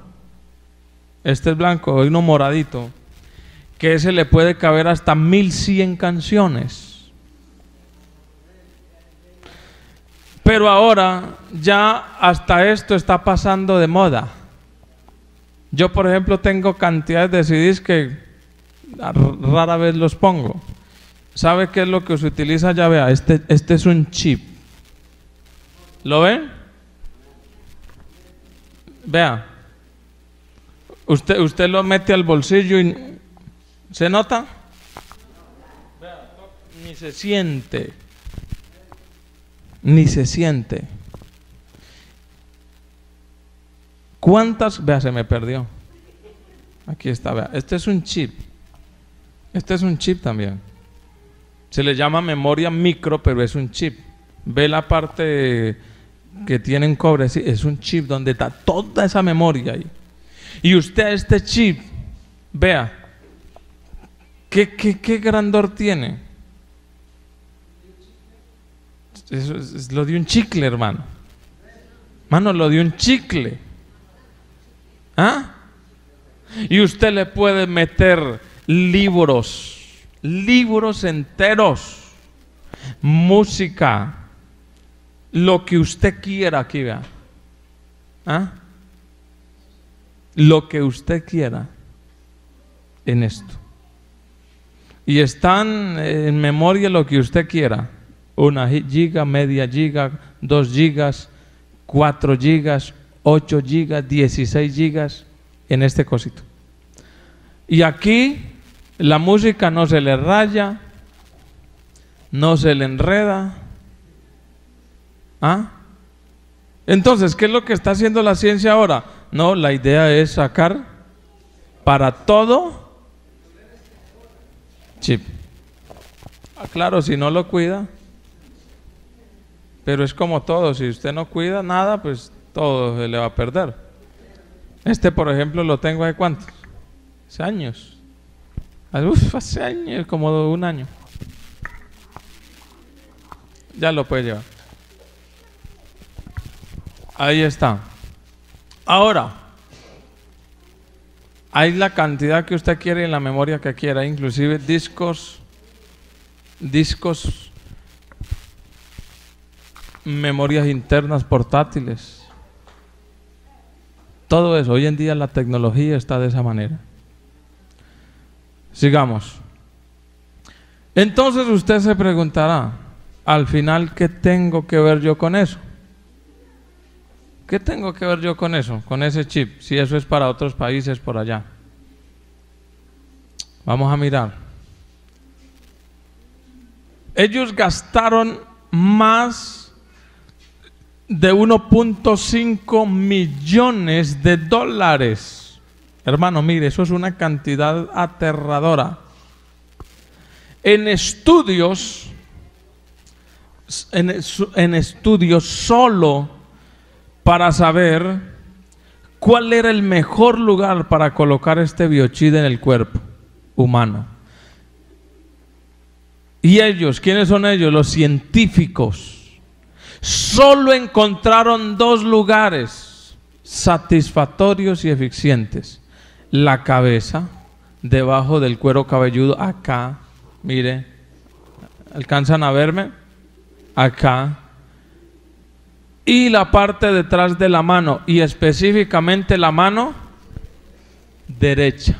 Este es blanco, hay uno moradito, que ese le puede caber hasta 1100 canciones. Pero ahora ya hasta esto está pasando de moda. Yo, por ejemplo, tengo cantidades de CDs que rara vez los pongo. ¿Sabe qué es lo que se utiliza? Ya vea, este es un chip. ¿Lo ven? Vea. Usted lo mete al bolsillo y ¿se nota? Ni se siente. Ni se siente. ¿Cuántas? Vea, se me perdió. Aquí está, vea. Este es un chip. Este es un chip también. Se le llama memoria micro, pero es un chip. Ve la parte que tiene en cobre. Sí, es un chip donde está toda esa memoria ahí. Y usted este chip, vea, ¿qué grandor tiene? Eso es lo de un chicle, hermano. Lo de un chicle. ¿Ah? Y usted le puede meter libros, libros enteros, música, lo que usted quiera aquí, vea. ¿Ah? Lo que usted quiera en esto. Y están en memoria lo que usted quiera. 1 giga, media giga, 2 gigas, 4 gigas, 8 gigas, 16 gigas en este cosito. Y aquí la música no se le raya, no se le enreda. ¿Ah? Entonces, ¿qué es lo que está haciendo la ciencia ahora? No, la idea es sacar para todo chip. Ah, claro, si no lo cuida. Pero es como todo, si usted no cuida nada, pues todo se le va a perder. Este, por ejemplo, lo tengo hace ¿cuántos? Hace años. Hace años, como 1 año. Ya lo puede llevar. Ahí está. Ahora, hay la cantidad que usted quiere en la memoria que quiera, inclusive discos, memorias internas portátiles. Todo eso, hoy en día la tecnología está de esa manera. Sigamos. Entonces usted se preguntará, al final, ¿qué tengo que ver yo con eso? ¿Qué tengo que ver yo con eso? Con ese chip, si eso es para otros países por allá. Vamos a mirar. Ellos gastaron más de 1.5 millones de dólares. Hermano, mire, eso es una cantidad aterradora. En estudios, solo para saber cuál era el mejor lugar para colocar este biochip en el cuerpo humano. Y ellos, ¿quiénes son ellos? Los científicos. Solo encontraron 2 lugares satisfactorios y eficientes. La cabeza, debajo del cuero cabelludo, acá, mire, ¿alcanzan a verme? Acá. Y la parte detrás de la mano, y específicamente la mano derecha.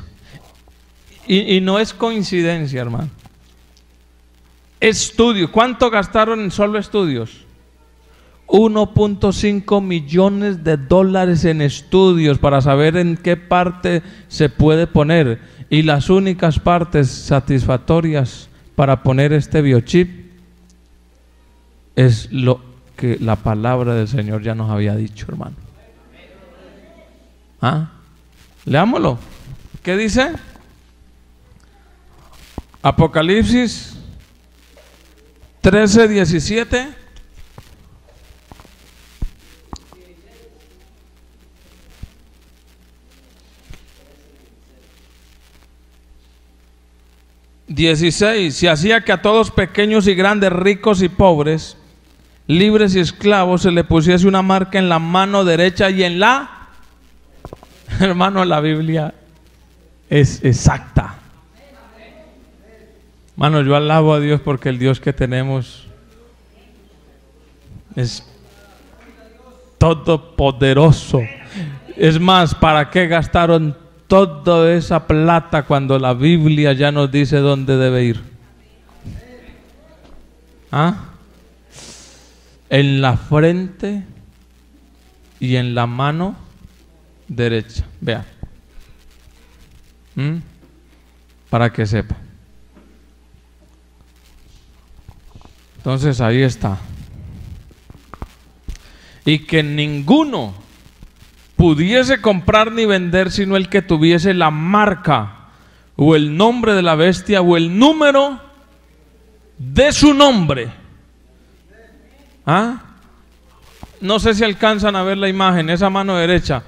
Y no es coincidencia, hermano. Estudio. ¿Cuánto gastaron en solo estudios? 1.5 millones de dólares en estudios para saber en qué parte se puede poner. Y las únicas partes satisfactorias para poner este biochip es lo que la palabra del Señor ya nos había dicho, hermano. ¿Ah? Leámoslo. ¿Qué dice? Apocalipsis 13:17. Y hacía que a todos, pequeños y grandes, ricos y pobres, libres y esclavos, se le pusiese una marca en la mano derecha y en la... Hermano, la Biblia es exacta. Hermano, yo alabo a Dios porque el Dios que tenemos es todopoderoso. Es más, ¿para qué gastaron toda esa plata cuando la Biblia ya nos dice dónde debe ir? ¿Ah? En la frente y en la mano derecha. Vea. ¿Mm? Para que sepa. Entonces ahí está. Y que ninguno pudiese comprar ni vender sino el que tuviese la marca o el nombre de la bestia o el número de su nombre. ¿Ah? No sé si alcanzan a ver la imagen, esa mano derecha.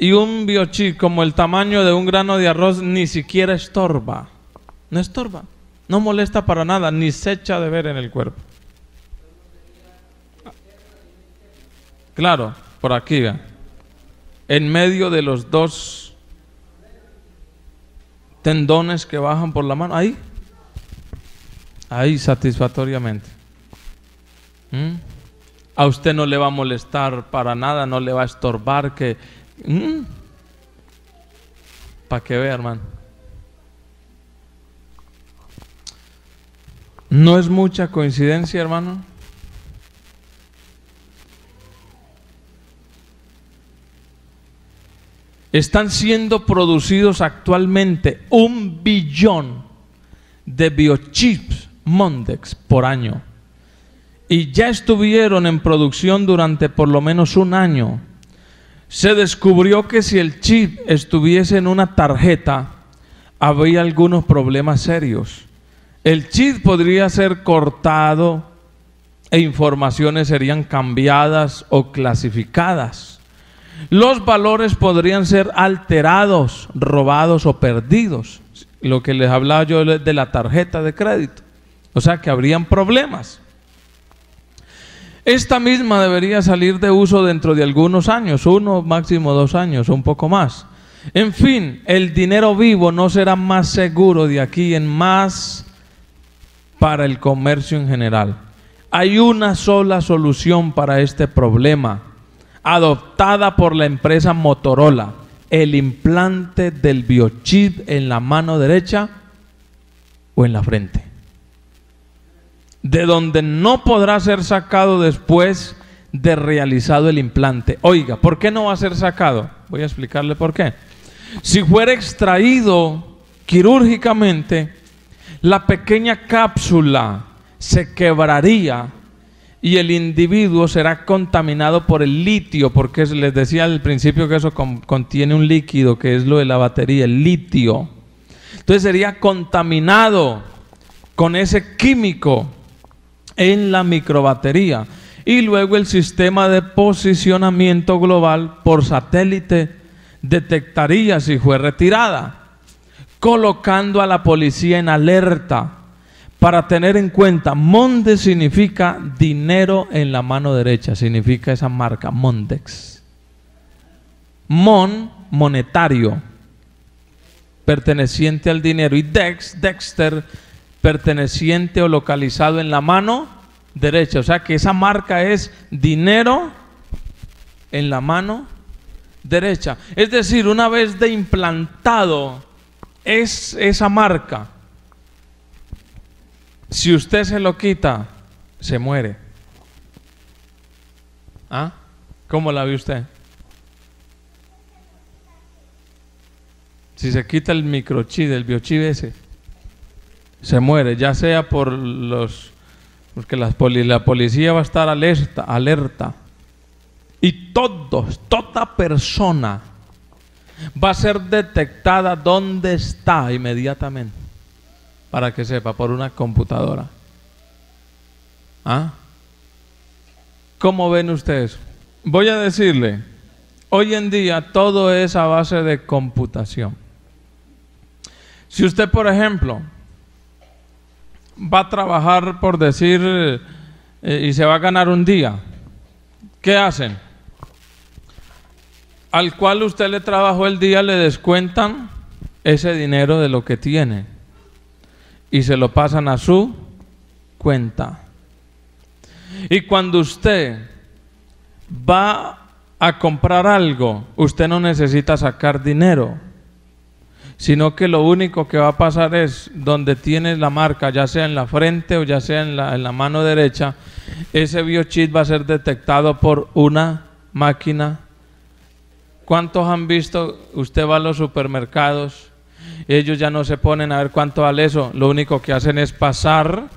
Y un biochip como el tamaño de un grano de arroz ni siquiera estorba. No estorba, no molesta para nada, ni se echa de ver en el cuerpo. Claro, por aquí, vean. en medio de los dos tendones que bajan por la mano, ahí, ahí satisfactoriamente. A usted no le va a molestar para nada, no le va a estorbar que... Para que vea, hermano. No es mucha coincidencia, hermano, están siendo producidos actualmente 1 billón de biochips Mondex por año, y ya estuvieron en producción durante por lo menos un año. Se descubrió que si el chip estuviese en una tarjeta, había algunos problemas serios. El chip podría ser cortado e informaciones serían cambiadas o clasificadas. Los valores podrían ser alterados, robados o perdidos. Lo que les hablaba yo de la tarjeta de crédito. O sea que habrían problemas. Esta misma debería salir de uso dentro de algunos años, 1, máximo 2 años, un poco más. En fin, el dinero vivo no será más seguro de aquí en más para el comercio en general. Hay una sola solución para este problema, adoptada por la empresa Motorola: el implante del biochip en la mano derecha o en la frente, de donde no podrá ser sacado después de realizado el implante. Oiga, ¿por qué no va a ser sacado? Voy a explicarle por qué. Si fuera extraído quirúrgicamente, la pequeña cápsula se quebraría y el individuo será contaminado por el litio, porque les decía al principio que eso contiene un líquido que es lo de la batería, el litio. Entonces sería contaminado con ese químico en la microbatería, y luego el sistema de posicionamiento global por satélite detectaría si fue retirada, colocando a la policía en alerta. Para tener en cuenta, Mondex significa dinero en la mano derecha, significa esa marca, Mondex. Mon, monetario, perteneciente al dinero, y Dex, Dexter, perteneciente o localizado en la mano derecha. O sea que esa marca es dinero en la mano derecha. Es decir, una vez de implantado es esa marca, si usted se lo quita, se muere. ¿Ah? ¿Cómo la ve usted? Si se quita el microchip, el biochip ese, se muere, ya sea por los... porque la policía va a estar alerta, alerta. Y toda persona va a ser detectada dónde está inmediatamente. Para que sepa, por una computadora. ¿Ah? ¿Cómo ven ustedes? Voy a decirle, hoy en día todo es a base de computación. Si usted, por ejemplo, va a trabajar, por decir, y se va a ganar un día, ¿qué hacen? Al cual usted le trabajó el día, le descuentan ese dinero de lo que tiene y se lo pasan a su cuenta. Y cuando usted va a comprar algo, usted no necesita sacar dinero, sino que lo único que va a pasar es donde tiene la marca, ya sea en la frente o ya sea en la mano derecha, ese biochip va a ser detectado por una máquina. ¿Cuántos han visto? Usted va a los supermercados, ellos ya no se ponen a ver cuánto vale eso, lo único que hacen es pasar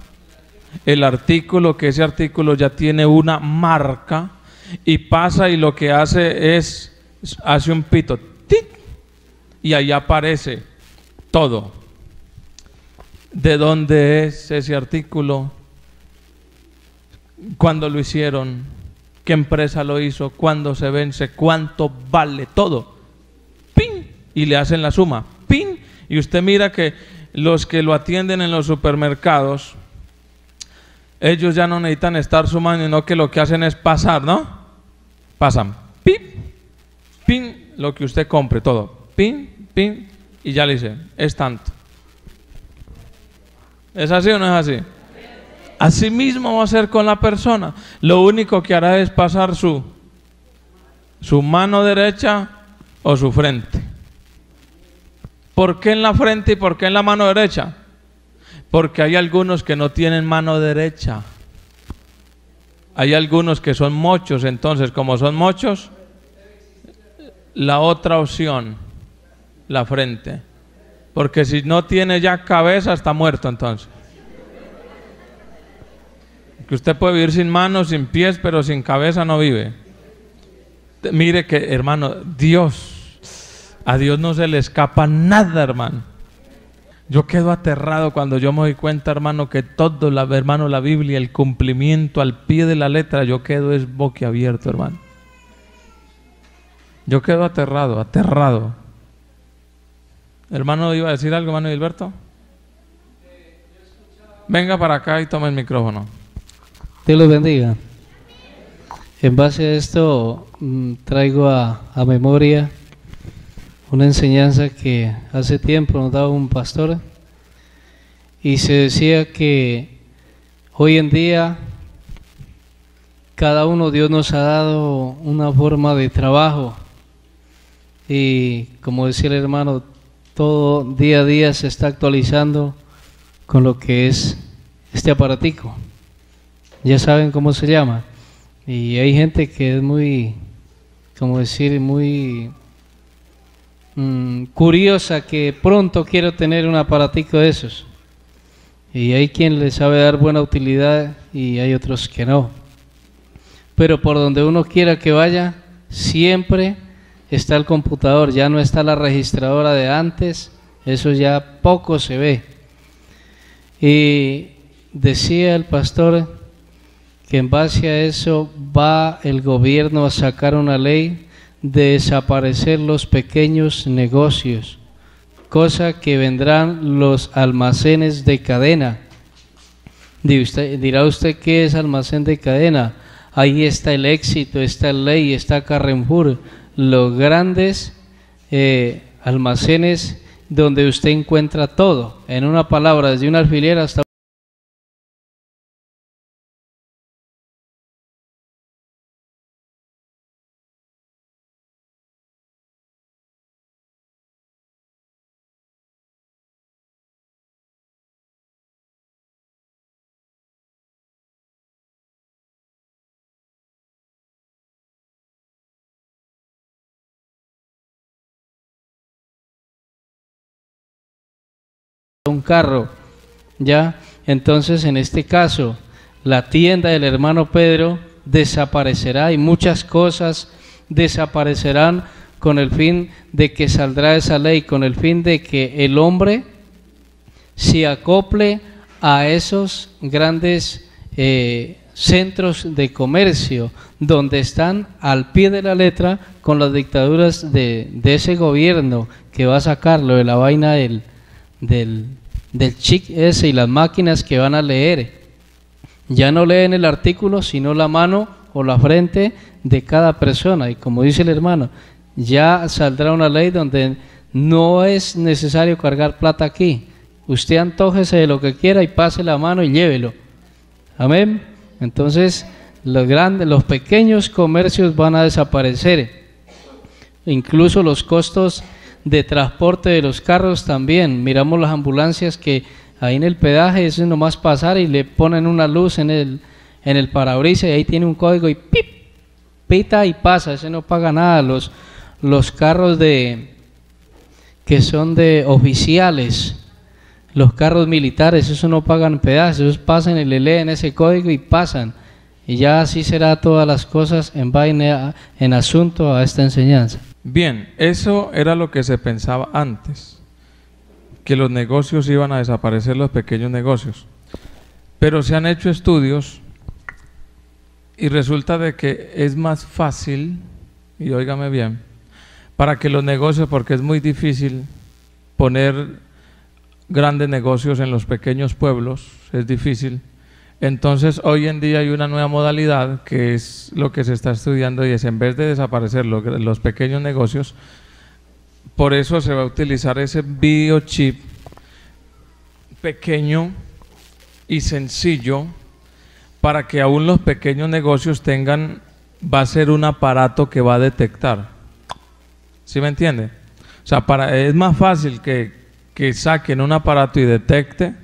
el artículo, que ese artículo ya tiene una marca, y pasa, y lo que hace es, hace un pito, ¡tic!, y ahí aparece todo. ¿De dónde es ese artículo? ¿Cuándo lo hicieron? ¿Qué empresa lo hizo? ¿Cuándo se vence? ¿Cuánto vale? Todo. ¡Ping! Y le hacen la suma. ¡Ping! Y usted mira que los que lo atienden en los supermercados, ellos ya no necesitan estar sumando, sino que lo que hacen es pasar, ¿no? Pasan. ¡Pip! pin, lo que usted compre, todo. Pin, pin, y ya le dice, es tanto. ¿Es así o no es así? Así mismo va a ser con la persona. Lo único que hará es pasar su mano derecha o su frente. ¿Por qué en la frente y por qué en la mano derecha? Porque hay algunos que no tienen mano derecha. Hay algunos que son mochos, entonces como son mochos, la otra opción, la frente. Porque si no tiene ya cabeza, está muerto entonces. Que usted puede vivir sin manos, sin pies, pero sin cabeza no vive. Mire que, hermano, Dios, a Dios no se le escapa nada, hermano. Yo quedo aterrado cuando yo me doy cuenta, hermano, que todo, hermano, la Biblia, el cumplimiento al pie de la letra, yo quedo es boquiabierto, hermano. Yo quedo aterrado, aterrado. Hermano, ¿iba a decir algo, hermano Gilberto? Venga para acá y toma el micrófono. Dios los bendiga. En base a esto, traigo a memoria una enseñanza que hace tiempo nos daba un pastor, y se decía que hoy en día cada uno, Dios nos ha dado una forma de trabajo, y como decía el hermano, todo día a día se está actualizando con lo que es este aparatico, ya saben cómo se llama, y hay gente que es muy, como decir, muy curiosa, que pronto quiero tener un aparatico de esos, y hay quien le sabe dar buena utilidad y hay otros que no, pero por donde uno quiera que vaya siempre está el computador, ya no está la registradora de antes, eso ya poco se ve. Y decía el pastor que en base a eso va el gobierno a sacar una ley de desaparecer los pequeños negocios, cosa que vendrán los almacenes de cadena. Dirá usted, ¿qué es almacén de cadena? Ahí está el Éxito, está el Ley, está Carrefour, los grandes almacenes donde usted encuentra todo, en una palabra, desde un alfiler hasta un carro, ¿ya? Entonces, en este caso, la tienda del hermano Pedro desaparecerá y muchas cosas desaparecerán con el fin de que saldrá esa ley, con el fin de que el hombre se acople a esos grandes centros de comercio, donde están al pie de la letra con las dictaduras de ese gobierno que va a sacarlo de la vaina del chip ese y las máquinas que van a leer. Ya no leen el artículo, sino la mano o la frente de cada persona. Y como dice el hermano, ya saldrá una ley donde no es necesario cargar plata aquí. Usted antójese de lo que quiera y pase la mano y llévelo. Amén. Entonces, los pequeños comercios van a desaparecer. Incluso los costos de transporte de los carros también. Miramos las ambulancias que ahí en el pedaje, eso es nomás pasar y le ponen una luz en el parabrisas y ahí tiene un código y ¡pip! Pita y pasa, ese no paga nada. Los carros que son de oficiales, los carros militares, eso no pagan pedazos, esos pasan y le leen ese código y pasan. Y ya así será todas las cosas en asunto a esta enseñanza. Bien, eso era lo que se pensaba antes, que los negocios iban a desaparecer, los pequeños negocios, pero se han hecho estudios y resulta de que es más fácil, y óigame bien, para que los negocios, porque es muy difícil poner grandes negocios en los pequeños pueblos, es difícil, Entonces, hoy en día hay una nueva modalidad que es lo que se está estudiando y es, en vez de desaparecer los pequeños negocios, por eso se va a utilizar ese biochip pequeño y sencillo para que aún los pequeños negocios tengan, va a ser un aparato que va a detectar. ¿Sí me entiende? O sea, es más fácil que saquen un aparato y detecte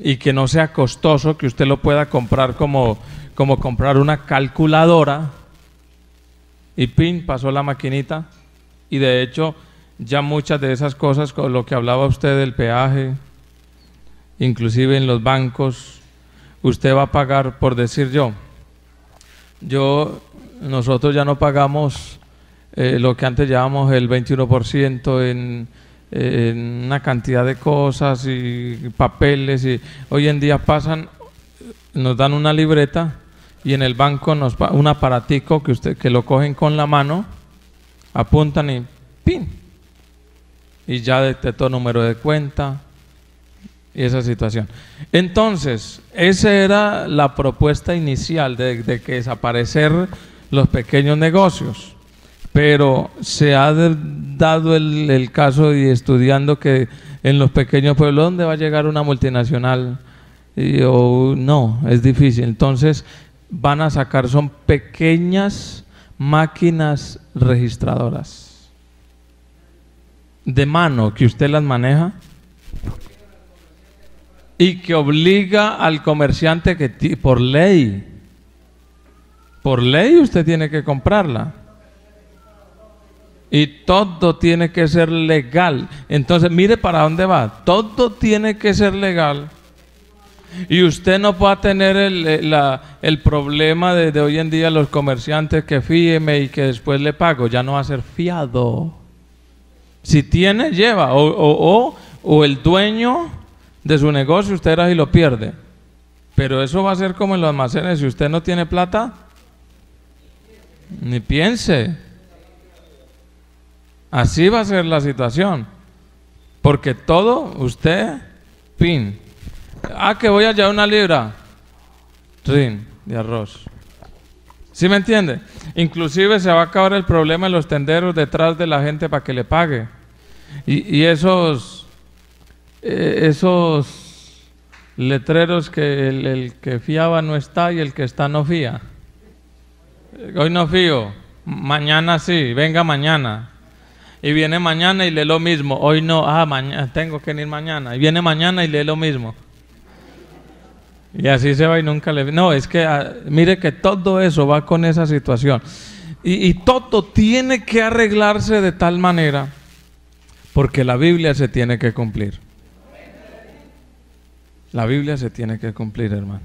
y que no sea costoso, que usted lo pueda comprar como comprar una calculadora y pin, pasó la maquinita. Y de hecho, ya muchas de esas cosas, con lo que hablaba usted del peaje, inclusive en los bancos, usted va a pagar, por decir nosotros ya no pagamos lo que antes llamábamos el 21% en una cantidad de cosas y papeles, y hoy en día nos dan una libreta y en el banco un aparatico que lo cogen con la mano, apuntan y ¡pin! Y ya detectó número de cuenta y esa situación. Entonces, esa era la propuesta inicial de que desaparecer los pequeños negocios, pero se ha dado el caso y estudiando que en los pequeños pueblos, ¿dónde va a llegar una multinacional? No, es difícil. Entonces, van a sacar, son pequeñas máquinas registradoras de mano que usted las maneja y que obliga al comerciante que por ley usted tiene que comprarla y todo tiene que ser legal. Entonces mire para dónde va, todo tiene que ser legal y usted no va a tener el problema de hoy en día los comerciantes que fíeme y que después le pago. Ya no va a ser fiado. Si tiene, lleva o el dueño de su negocio usted era y lo pierde, pero eso va a ser como en los almacenes. Si usted no tiene plata, ni piense. Así va a ser la situación, porque todo usted pin. Que voy a hallar una libra de arroz. ¿Sí me entiende? Inclusive se va a acabar el problema de los tenderos detrás de la gente para que le pague. Y esos letreros que el que fiaba no está y el que está no fía. Hoy no fío, mañana sí, venga mañana. Y viene mañana y lee lo mismo. Hoy no, mañana, tengo que ir mañana. Y viene mañana y lee lo mismo. Y así se va y nunca le... No, es que mire que todo eso va con esa situación. Y todo tiene que arreglarse de tal manera porque la Biblia se tiene que cumplir. La Biblia se tiene que cumplir, hermano.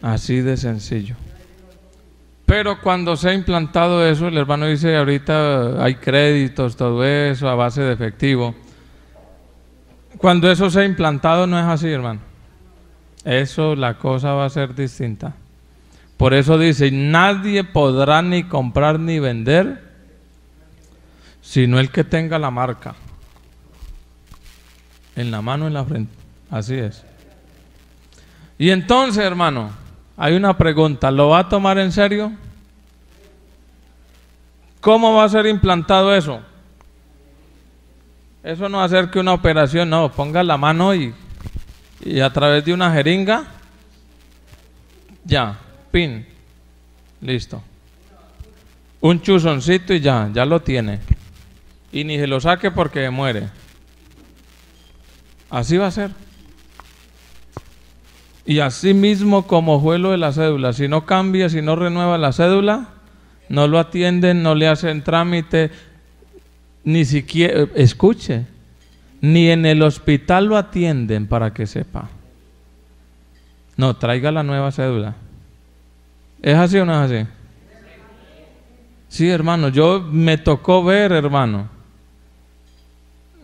Así de sencillo. Pero cuando se ha implantado eso, el hermano dice, ahorita hay créditos, todo eso, a base de efectivo. Cuando eso se ha implantado no es así, hermano. Eso, la cosa va a ser distinta. Por eso dice, nadie podrá ni comprar ni vender, sino el que tenga la marca. En la mano, en la frente. Así es. Y entonces, hermano, hay una pregunta, ¿lo va a tomar en serio? ¿Cómo va a ser implantado eso? Eso no va a ser que una operación, no, ponga la mano y a través de una jeringa, ya, pin, listo. Un chuzoncito y ya lo tiene. Y ni se lo saque porque muere. Así va a ser. Y así mismo como fue lo de la cédula, si no cambia, si no renueva la cédula, no lo atienden, no le hacen trámite, ni siquiera, escuche, ni en el hospital lo atienden para que sepa. No, traiga la nueva cédula. ¿Es así o no es así? Sí, hermano, me tocó ver, hermano.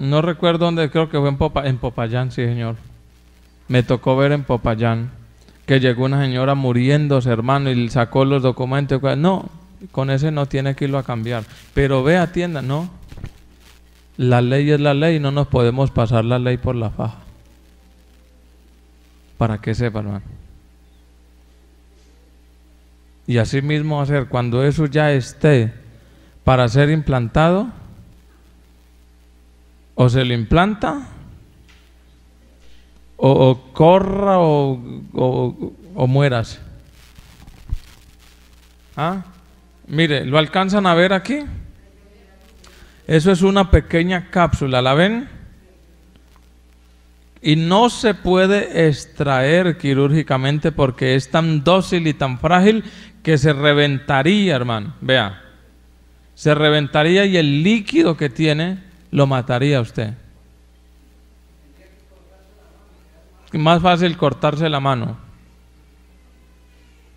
No recuerdo dónde, creo que fue en Popayán, sí, señor. Me tocó ver en Popayán que llegó una señora muriéndose, hermano, y sacó los documentos. No, con ese no tiene que irlo a cambiar. Pero ve, atienda, no. La ley es la ley, no nos podemos pasar la ley por la faja. para que sepan, hermano. Y así mismo hacer, cuando eso ya esté para ser implantado, o se lo implanta, o corra, o mueras. ¿Ah? Mire, ¿lo alcanzan a ver aquí? Eso es una pequeña cápsula, ¿la ven? Y no se puede extraer quirúrgicamente porque es tan dócil y tan frágil que se reventaría, hermano. Vea, se reventaría y el líquido que tiene lo mataría a usted. Más fácil cortarse la mano,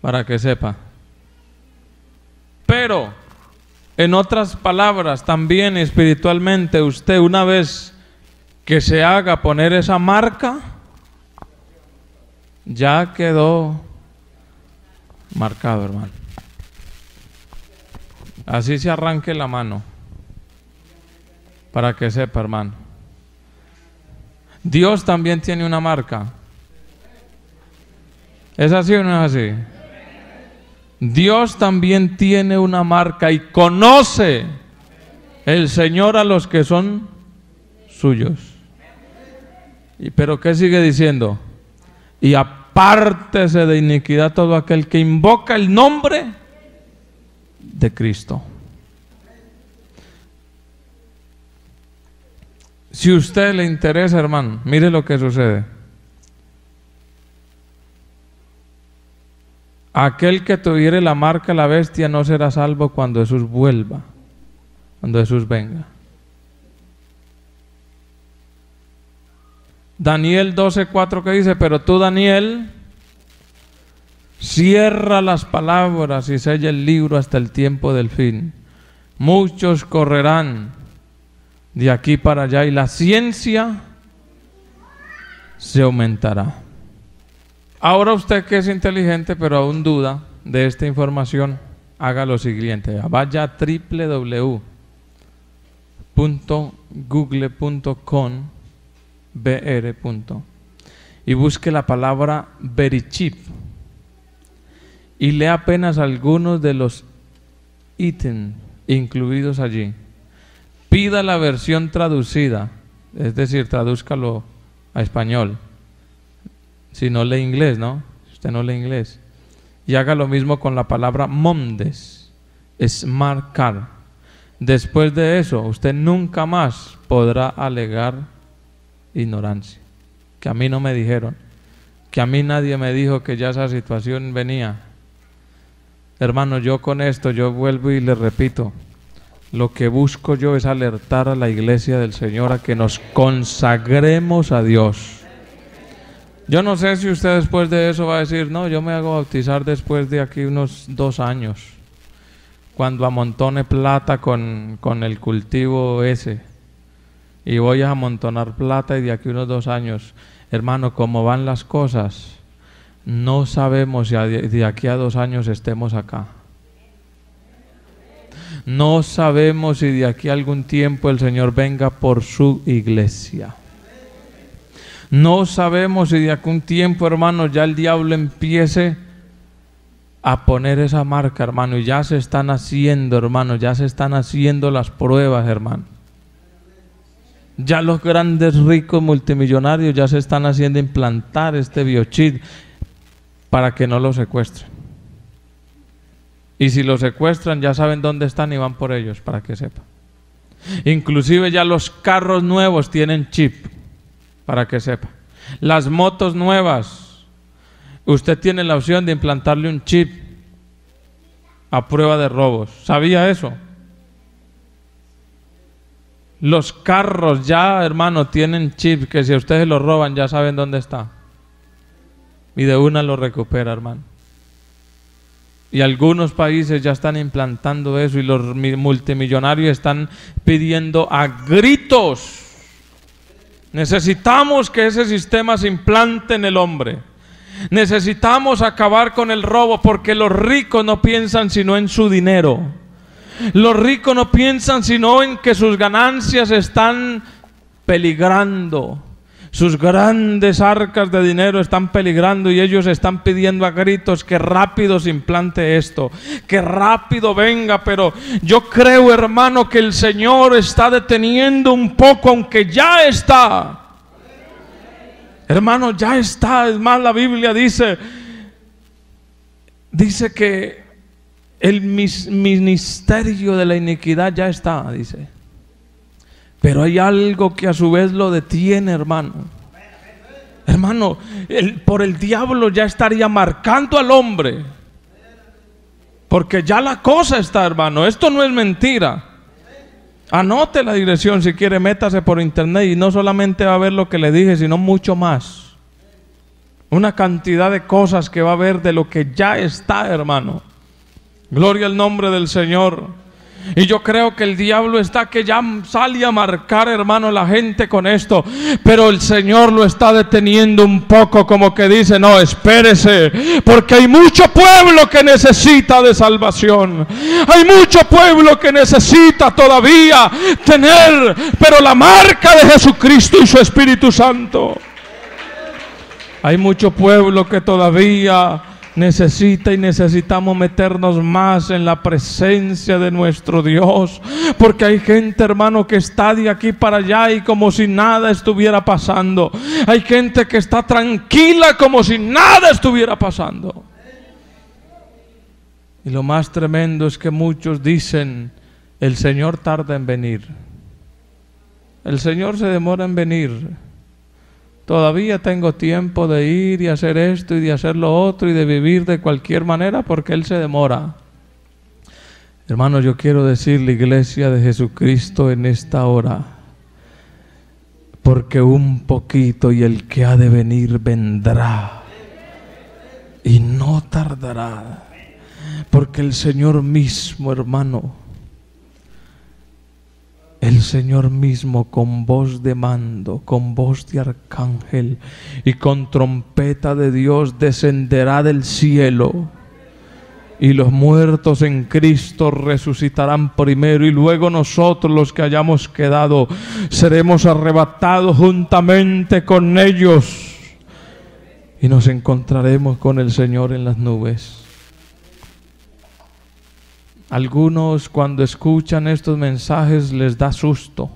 para que sepa. Pero, en otras palabras, también espiritualmente, usted una vez que se haga poner esa marca, ya quedó marcado, hermano. Así se arranque la mano, para que sepa, hermano. Dios también tiene una marca. ¿Es así o no es así? Dios también tiene una marca y conoce el Señor a los que son suyos. ¿Pero qué sigue diciendo? Y apártese de iniquidad todo aquel que invoca el nombre de Cristo. Si a usted le interesa, hermano, mire lo que sucede. Aquel que tuviere la marca la bestia no será salvo cuando Jesús vuelva, cuando Jesús venga. Daniel 12:4 que dice, pero tú, Daniel, cierra las palabras y sella el libro hasta el tiempo del fin. Muchos correrán de aquí para allá y la ciencia se aumentará. Ahora usted que es inteligente pero aún duda de esta información, haga lo siguiente, vaya a www.google.com/br y busque la palabra Verichip y lea apenas algunos de los ítems incluidos allí. Pida la versión traducida, es decir, tradúzcalo a español. Si no lee inglés, ¿no? Si usted no lee inglés. Y haga lo mismo con la palabra Mondex, Smart Card. Después de eso, usted nunca más podrá alegar ignorancia. Que a mí no me dijeron, que a mí nadie me dijo que ya esa situación venía. Hermano, yo con esto, yo vuelvo y le repito, lo que busco yo es alertar a la iglesia del Señor a que nos consagremos a Dios. Yo no sé si usted después de eso va a decir, no, yo me hago bautizar después de aquí unos 2 años, cuando amontone plata con el cultivo ese. Y voy a amontonar plata y de aquí unos 2 años. Hermano, ¿cómo van las cosas? No sabemos si de aquí a 2 años estemos acá. No sabemos si de aquí a algún tiempo el Señor venga por su iglesia. No sabemos si de algún tiempo, hermano, ya el diablo empiece a poner esa marca, hermano. Y ya se están haciendo, hermano, ya se están haciendo las pruebas, hermano. Ya los grandes ricos multimillonarios ya se están haciendo implantar este biochip para que no lo secuestren. Y si lo secuestran, ya saben dónde están y van por ellos, para que sepa. Inclusive ya los carros nuevos tienen chip, para que sepa. Las motos nuevas, usted tiene la opción de implantarle un chip a prueba de robos. ¿Sabía eso? Los carros ya, hermano, tienen chip que si a ustedes lo roban ya saben dónde está. Y de una lo recupera, hermano. Y algunos países ya están implantando eso y los multimillonarios están pidiendo a gritos. Necesitamos que ese sistema se implante en el hombre. Necesitamos acabar con el robo porque los ricos no piensan sino en su dinero. Los ricos no piensan sino en que sus ganancias están peligrando. Sus grandes arcas de dinero están peligrando y ellos están pidiendo a gritos que rápido se implante esto, que rápido venga. Pero yo creo, hermano, que el Señor está deteniendo un poco, aunque ya está. Hermano, ya está. Es más, la Biblia dice que el ministerio de la iniquidad ya está, dice. Pero hay algo que a su vez lo detiene, hermano. Hermano, por el diablo ya estaría marcando al hombre. Porque ya la cosa está, hermano. Esto no es mentira. Anote la dirección si quiere, métase por internet y no solamente va a ver lo que le dije, sino mucho más. Una cantidad de cosas que va a ver de lo que ya está, hermano. Gloria al nombre del Señor. Y yo creo que el diablo está que ya sale a marcar, hermano, la gente con esto. Pero el Señor lo está deteniendo un poco, como que dice, no, espérese, porque hay mucho pueblo que necesita de salvación. Hay mucho pueblo que necesita todavía tener, pero la marca de Jesucristo y su Espíritu Santo. Hay mucho pueblo que todavía necesita y necesitamos meternos más en la presencia de nuestro Dios, porque hay gente, hermano, que está de aquí para allá y como si nada estuviera pasando. Hay gente que está tranquila como si nada estuviera pasando. Y lo más tremendo es que muchos dicen, el Señor tarda en venir, el Señor se demora en venir. Todavía tengo tiempo de ir y hacer esto y de hacer lo otro y de vivir de cualquier manera porque Él se demora. Hermano, yo quiero decirle, iglesia de Jesucristo, en esta hora, porque un poquito y el que ha de venir vendrá y no tardará, porque el Señor mismo, hermano, el Señor mismo, con voz de mando, con voz de arcángel y con trompeta de Dios, descenderá del cielo, y los muertos en Cristo resucitarán primero, y luego nosotros, los que hayamos quedado, seremos arrebatados juntamente con ellos y nos encontraremos con el Señor en las nubes. Algunos, cuando escuchan estos mensajes, les da susto.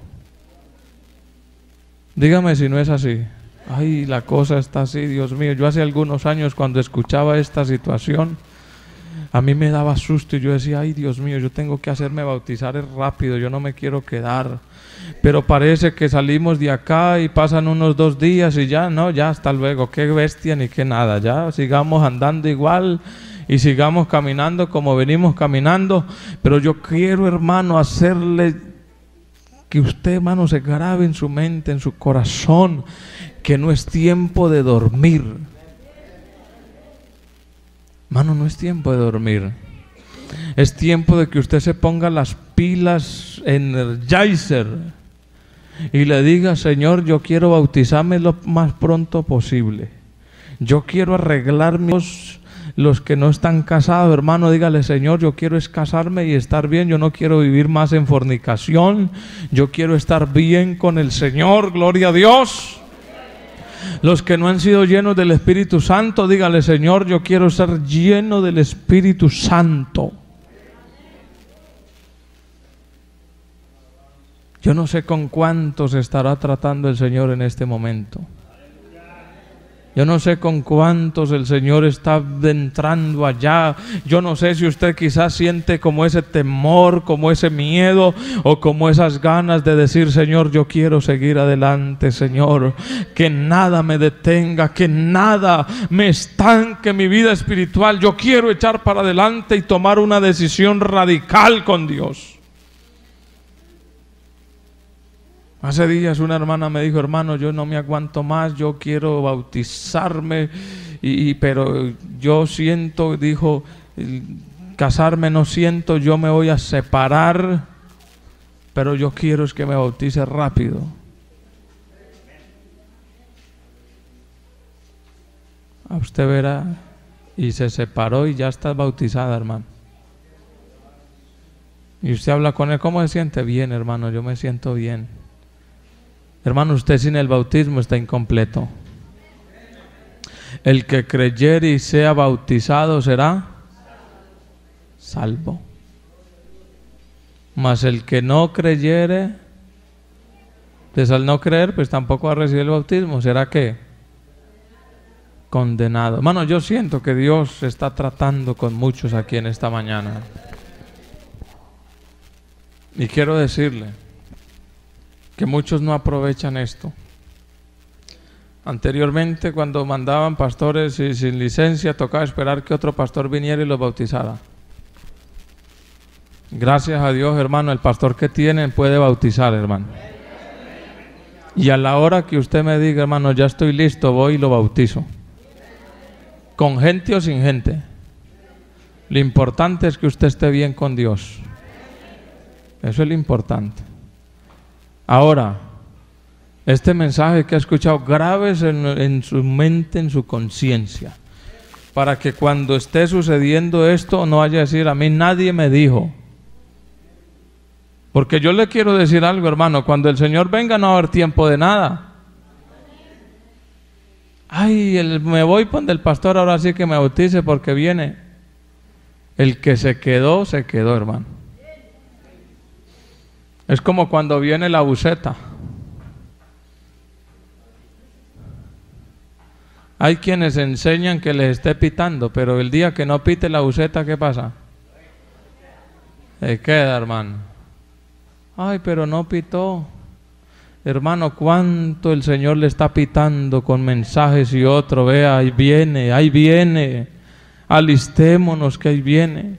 Dígame si no es así. Ay, la cosa está así, Dios mío. Yo hace algunos años, cuando escuchaba esta situación, a mí me daba susto y yo decía, ay, Dios mío, yo tengo que hacerme bautizar rápido, yo no me quiero quedar. Pero parece que salimos de acá y pasan unos 2 días y ya, no, ya hasta luego, qué bestia ni qué nada, ya sigamos andando igual y sigamos caminando como venimos caminando. Pero yo quiero, hermano, hacerle que usted, hermano, se grabe en su mente, en su corazón, que no es tiempo de dormir. Hermano, no es tiempo de dormir. Es tiempo de que usted se ponga las pilas Energizer y le diga, Señor, yo quiero bautizarme lo más pronto posible. Yo quiero arreglar mis... Los que no están casados, hermano, dígale, Señor, yo quiero es casarme y estar bien, yo no quiero vivir más en fornicación, yo quiero estar bien con el Señor, gloria a Dios. Los que no han sido llenos del Espíritu Santo, dígale, Señor, yo quiero ser lleno del Espíritu Santo. Yo no sé con cuántos estará tratando el Señor en este momento. Yo no sé con cuántos el Señor está entrando allá. Yo no sé si usted quizás siente como ese temor, como ese miedo o como esas ganas de decir, Señor, yo quiero seguir adelante, Señor. Que nada me detenga, que nada me estanque mi vida espiritual. Yo quiero echar para adelante y tomar una decisión radical con Dios. Hace días una hermana me dijo, hermano, yo no me aguanto más, yo quiero bautizarme, pero yo siento, dijo, casarme no siento, yo me voy a separar, pero yo quiero es que me bautice rápido. A usted verá, y se separó y ya está bautizada, hermano. Y usted habla con él, ¿cómo se siente? Bien, hermano, yo me siento bien. Hermano, usted sin el bautismo está incompleto. El que creyere y sea bautizado será salvo. Mas el que no creyere, pues al no creer, pues tampoco va a recibir el bautismo. ¿Será qué? Condenado. Hermano, yo siento que Dios está tratando con muchos aquí en esta mañana. Y quiero decirle que muchos no aprovechan esto. Anteriormente, cuando mandaban pastores y sin licencia, tocaba esperar que otro pastor viniera y los bautizara. Gracias a Dios, hermano, el pastor que tienen puede bautizar, hermano. Y a la hora que usted me diga, hermano, ya estoy listo, voy y lo bautizo. Con gente o sin gente. Lo importante es que usted esté bien con Dios. Eso es lo importante. Ahora, este mensaje que ha escuchado, graves en su mente, en su conciencia, para que cuando esté sucediendo esto no vaya a decir, a mí nadie me dijo. Porque yo le quiero decir algo, hermano, cuando el Señor venga no va a haber tiempo de nada. Ay, me voy con el pastor, ahora sí que me bautice porque viene. El que se quedó, hermano. Es como cuando viene la buceta. Hay quienes enseñan que les esté pitando, pero el día que no pite la buceta, ¿qué pasa? Se queda, hermano. Ay, pero no pitó. Hermano, cuánto el Señor le está pitando con mensajes y otro. Vea, ahí viene, ahí viene. Alistémonos que ahí viene.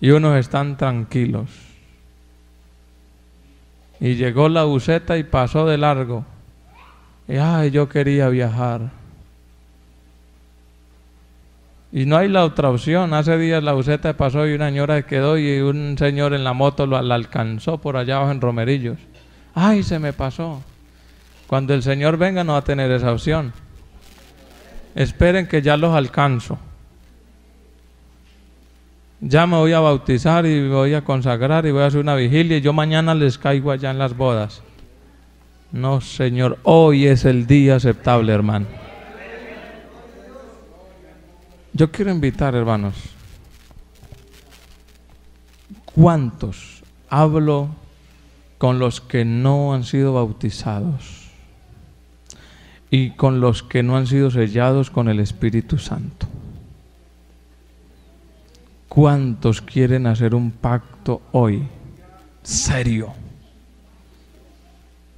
Y unos están tranquilos. Y llegó la buseta y pasó de largo. Y ay, yo quería viajar. Y no hay la otra opción. Hace días la buseta pasó y una señora se quedó y un señor en la moto la alcanzó por allá abajo en Romerillos. ¡Ay, se me pasó! Cuando el Señor venga no va a tener esa opción. Esperen que ya los alcanzo. Ya me voy a bautizar y me voy a consagrar y voy a hacer una vigilia y yo mañana les caigo allá en las bodas. No, Señor, hoy es el día aceptable, hermano. Yo quiero invitar, hermanos, ¿cuántos hablo con los que no han sido bautizados y con los que no han sido sellados con el Espíritu Santo? ¿Cuántos quieren hacer un pacto hoy serio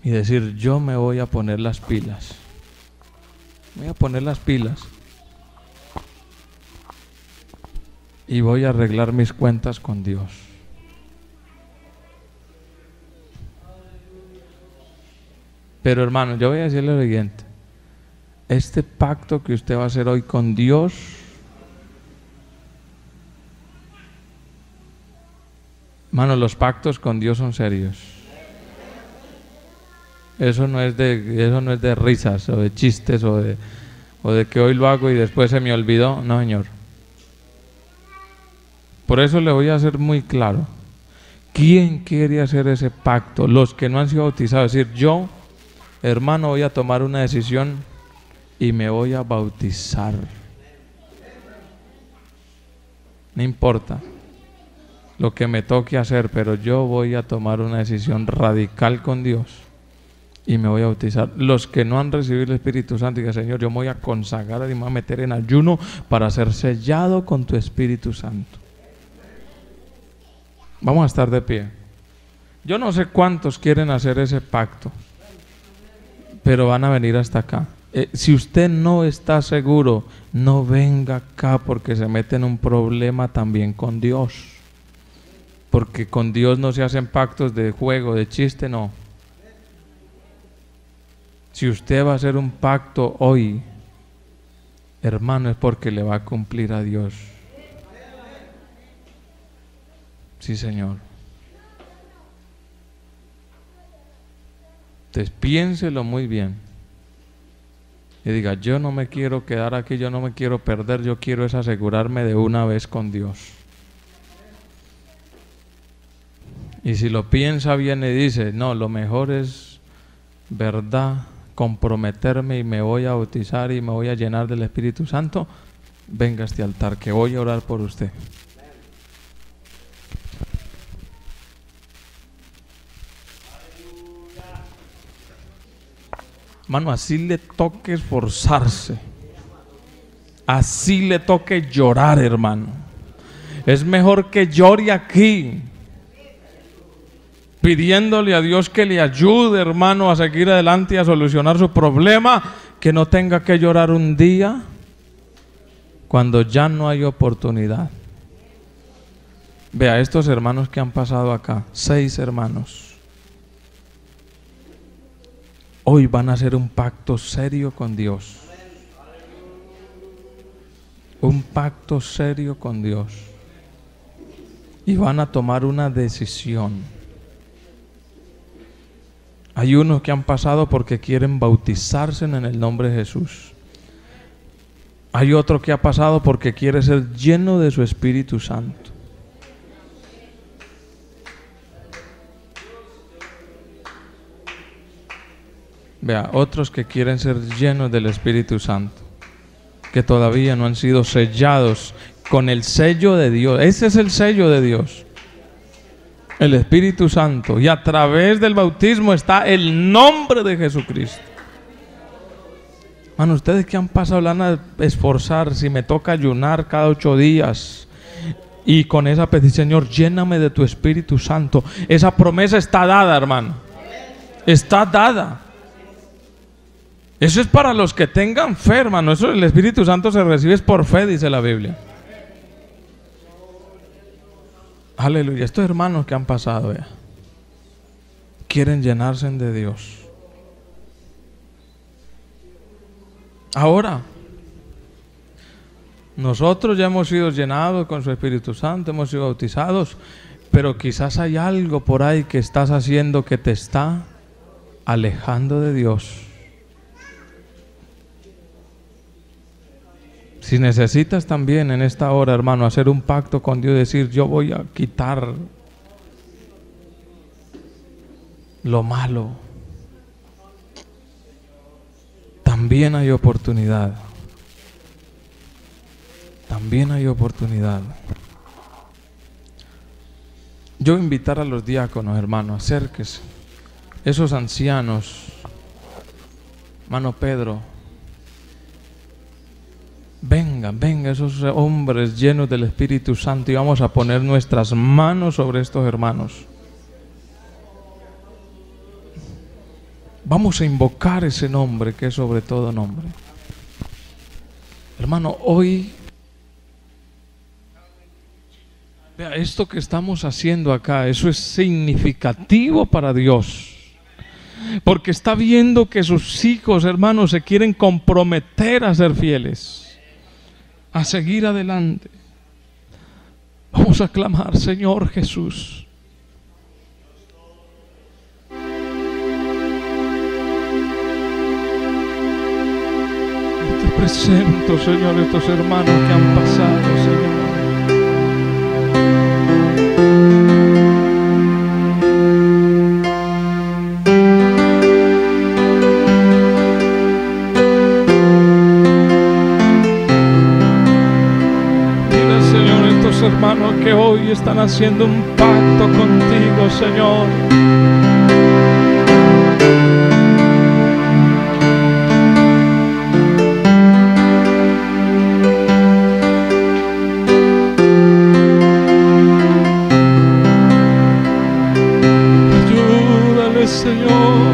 y decir, yo me voy a poner las pilas? Voy a poner las pilas. Y voy a arreglar mis cuentas con Dios. Pero hermano, yo voy a decirle lo siguiente. Este pacto que usted va a hacer hoy con Dios, hermano, los pactos con Dios son serios. Eso no es de risas o de chistes o de que hoy lo hago y después se me olvidó. No, señor. Por eso le voy a hacer muy claro. ¿Quién quiere hacer ese pacto? Los que no han sido bautizados. Es decir, yo, hermano, voy a tomar una decisión y me voy a bautizar. No importa lo que me toque hacer, pero yo voy a tomar una decisión radical con Dios y me voy a bautizar. Los que no han recibido el Espíritu Santo, digan, Señor, yo me voy a consagrar y me voy a meter en ayuno para ser sellado con tu Espíritu Santo. Vamos a estar de pie. Yo no sé cuántos quieren hacer ese pacto, pero van a venir hasta acá. Si usted no está seguro, no venga acá porque se mete en un problema también con Dios. Porque con Dios no se hacen pactos de juego, de chiste, no. Si usted va a hacer un pacto hoy, hermano, es porque le va a cumplir a Dios. Sí, Señor. Entonces, piénselo muy bien. Y diga, yo no me quiero quedar aquí, yo no me quiero perder, yo quiero es asegurarme de una vez con Dios. Y si lo piensa bien y dice, no, lo mejor es verdad, comprometerme y me voy a bautizar y me voy a llenar del Espíritu Santo, venga a este altar que voy a orar por usted. Mano, así le toque esforzarse, así le toque llorar, hermano. Es mejor que llore aquí, pidiéndole a Dios que le ayude, hermano, a seguir adelante y a solucionar su problema, que no tenga que llorar un día cuando ya no hay oportunidad. Vea, estos hermanos que han pasado acá, 6 hermanos. Hoy van a hacer un pacto serio con Dios. Un pacto serio con Dios. Y van a tomar una decisión. Hay unos que han pasado porque quieren bautizarse en el nombre de Jesús. Hay otro que ha pasado porque quiere ser lleno de su Espíritu Santo. Vea, otros que quieren ser llenos del Espíritu Santo, que todavía no han sido sellados con el sello de Dios. Ese es el sello de Dios, el Espíritu Santo. Y a través del bautismo está el nombre de Jesucristo. Bueno, ustedes que han pasado, van a esforzar. Si me toca ayunar cada 8 días... y con esa petición, Señor, lléname de tu Espíritu Santo. Esa promesa está dada, hermano. Está dada. Eso es para los que tengan fe, hermano. Eso, el Espíritu Santo se recibe es por fe, dice la Biblia. Aleluya. Estos hermanos que han pasado ya quieren llenarse de Dios. Ahora, nosotros ya hemos sido llenados con su Espíritu Santo, hemos sido bautizados, pero quizás hay algo por ahí que estás haciendo que te está alejando de Dios. Si necesitas también en esta hora, hermano, hacer un pacto con Dios, decir, yo voy a quitar lo malo, también hay oportunidad. También hay oportunidad. Yo invitar a los diáconos, hermano, acérquese. Esos ancianos, hermano Pedro, venga, venga esos hombres llenos del Espíritu Santo, y vamos a poner nuestras manos sobre estos hermanos. Vamos a invocar ese nombre que es sobre todo nombre. Hermano, hoy, vea, esto que estamos haciendo acá, eso es significativo para Dios. Porque está viendo que sus hijos, hermanos, se quieren comprometer a ser fieles, a seguir adelante. Vamos a clamar, Señor Jesús. Te presento, Señor, estos hermanos que han pasado, Señor. Hermanos que hoy están haciendo un pacto contigo, Señor. Ayúdale, Señor,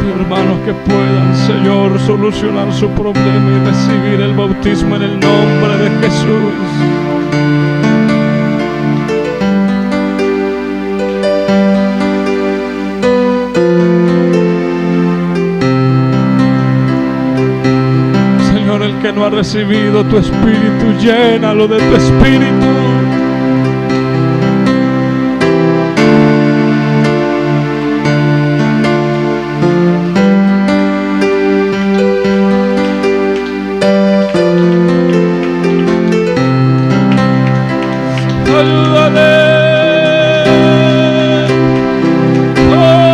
tus hermanos que puedan, Señor, solucionar su problema y recibir el bautismo en el nombre de Jesús. Señor, el que no ha recibido tu Espíritu, llénalo de tu Espíritu. ¡Ayúdale! ¡Oh!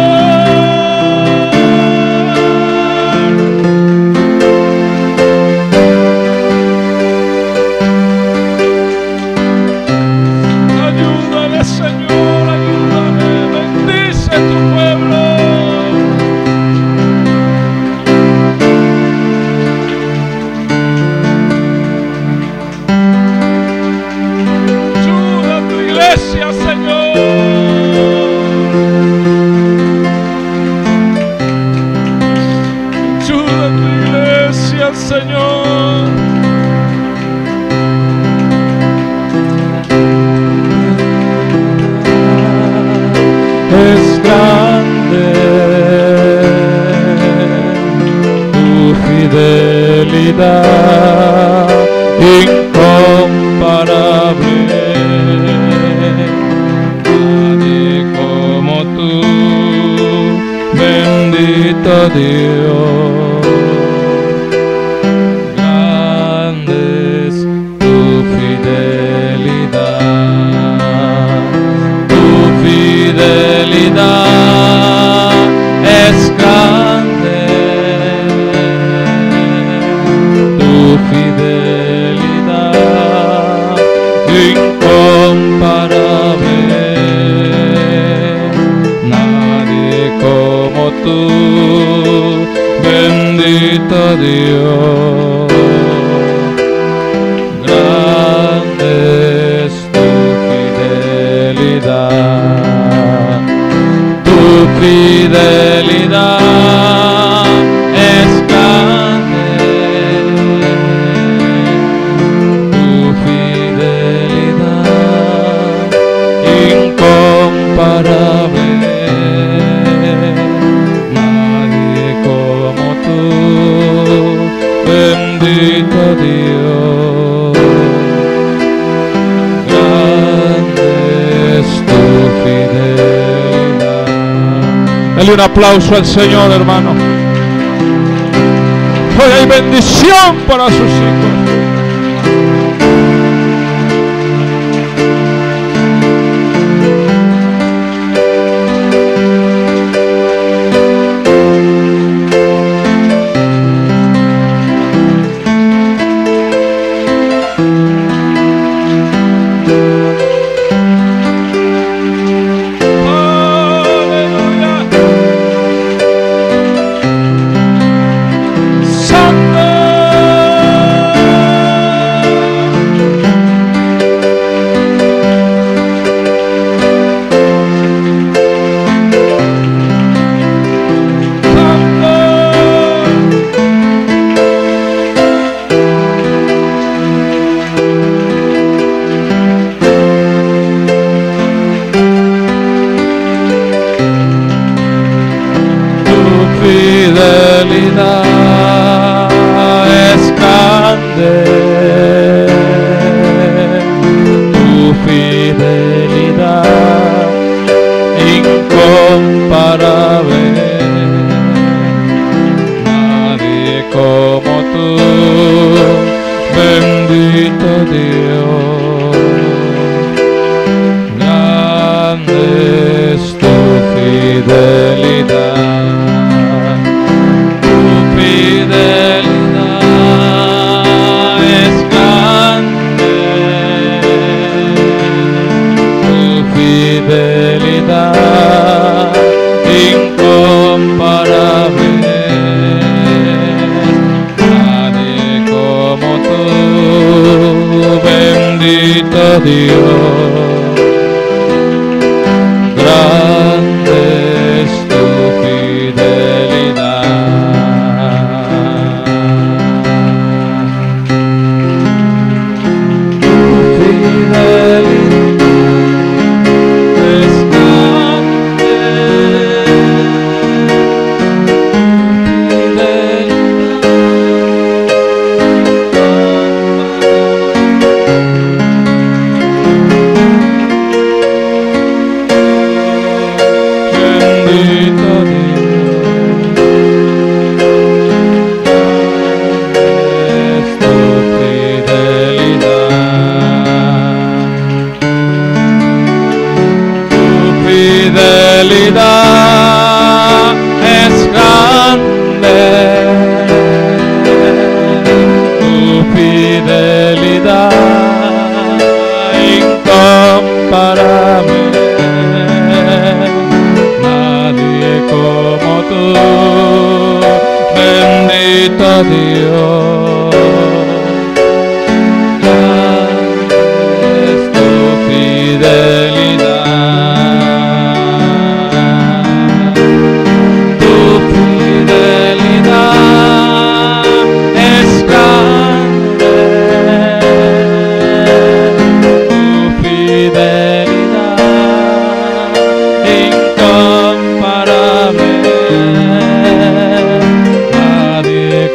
fidelidad incomparable. Nadie como tú, bendito Dios, grande es tu fidelidad. Tu fidelidad es grande, tu fidelidad incomparable, nadie como tú, bendito Dios. Grande es tu fidelidad, tu fidelidad es grande, tu fidelidad incomparable, nadie como tú, bendito Dios. Grande es tu fidelidad. Dale un aplauso al Señor, hermano. Hoy hay bendición para sus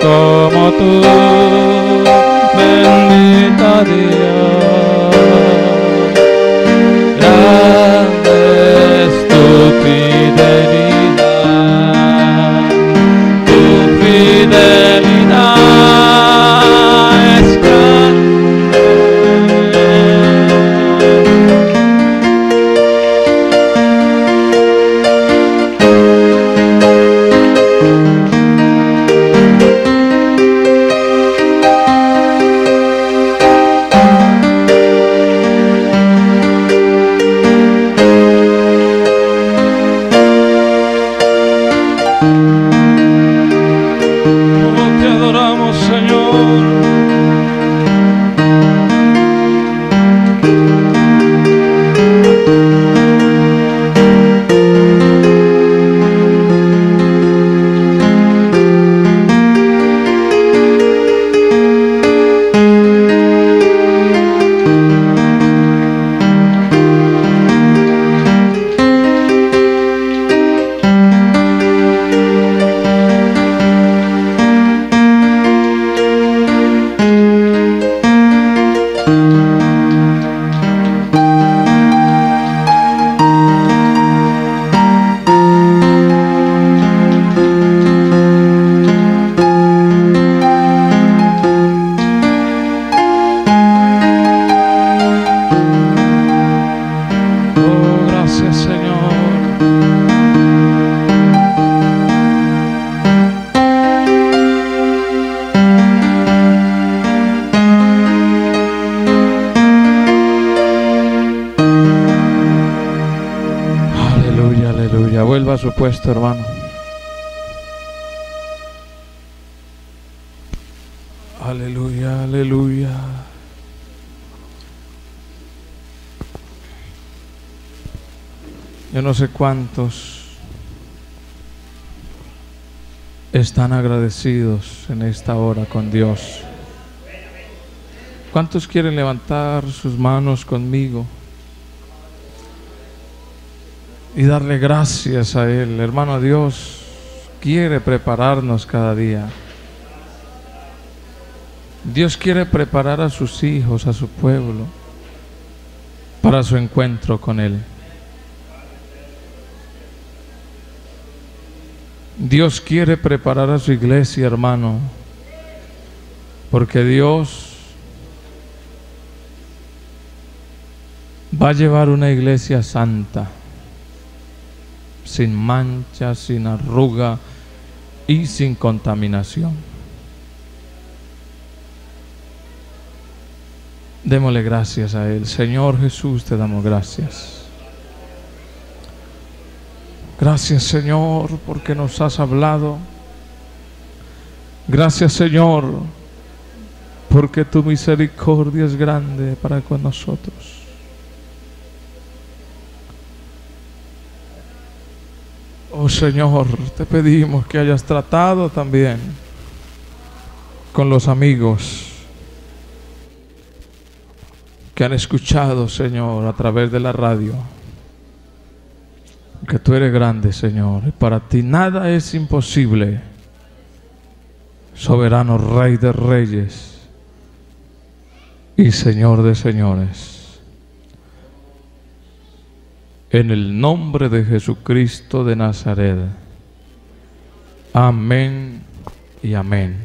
como Oh, gracias, Señor. Aleluya, aleluya. Vuelva a su puesto, hermano. Aleluya, aleluya. Yo no sé cuántos están agradecidos en esta hora con Dios. ¿Cuántos quieren levantar sus manos conmigo y darle gracias a Él? Hermano, Dios quiere prepararnos cada día. Dios quiere preparar a sus hijos, a su pueblo, para su encuentro con Él. Dios quiere preparar a su iglesia, hermano, porque Dios va a llevar una iglesia santa, sin mancha, sin arruga y sin contaminación. Démosle gracias a Él. Señor Jesús, te damos gracias. Gracias, Señor, porque nos has hablado. Gracias, Señor, porque tu misericordia es grande para con nosotros. Oh, Señor, te pedimos que hayas tratado también con los amigos que han escuchado, Señor, a través de la radio. Que tú eres grande, Señor, y para ti nada es imposible. Soberano Rey de Reyes y Señor de Señores. En el nombre de Jesucristo de Nazaret. Amén y amén.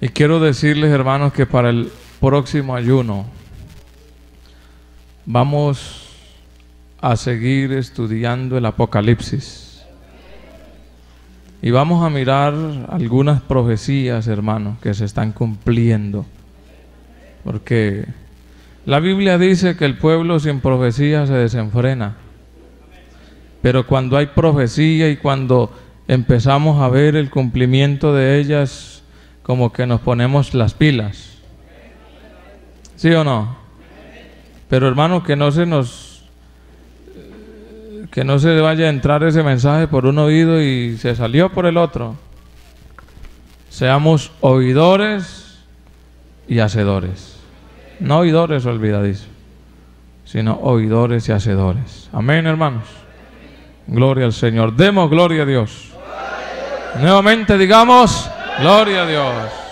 Y quiero decirles, hermanos, que para el próximo ayuno vamos a seguir estudiando el Apocalipsis. Y vamos a mirar algunas profecías, hermanos, que se están cumpliendo. Porque la Biblia dice que el pueblo sin profecía se desenfrena. Pero cuando hay profecía y cuando empezamos a ver el cumplimiento de ellas, como que nos ponemos las pilas. ¿Sí o no? Pero, hermanos, que no se vaya a entrar ese mensaje por un oído y se salió por el otro. Seamos oidores y hacedores. No oidores olvidadizos, sino oidores y hacedores. Amén, hermanos. Gloria al Señor. Demos gloria a Dios. Nuevamente digamos, gloria a Dios.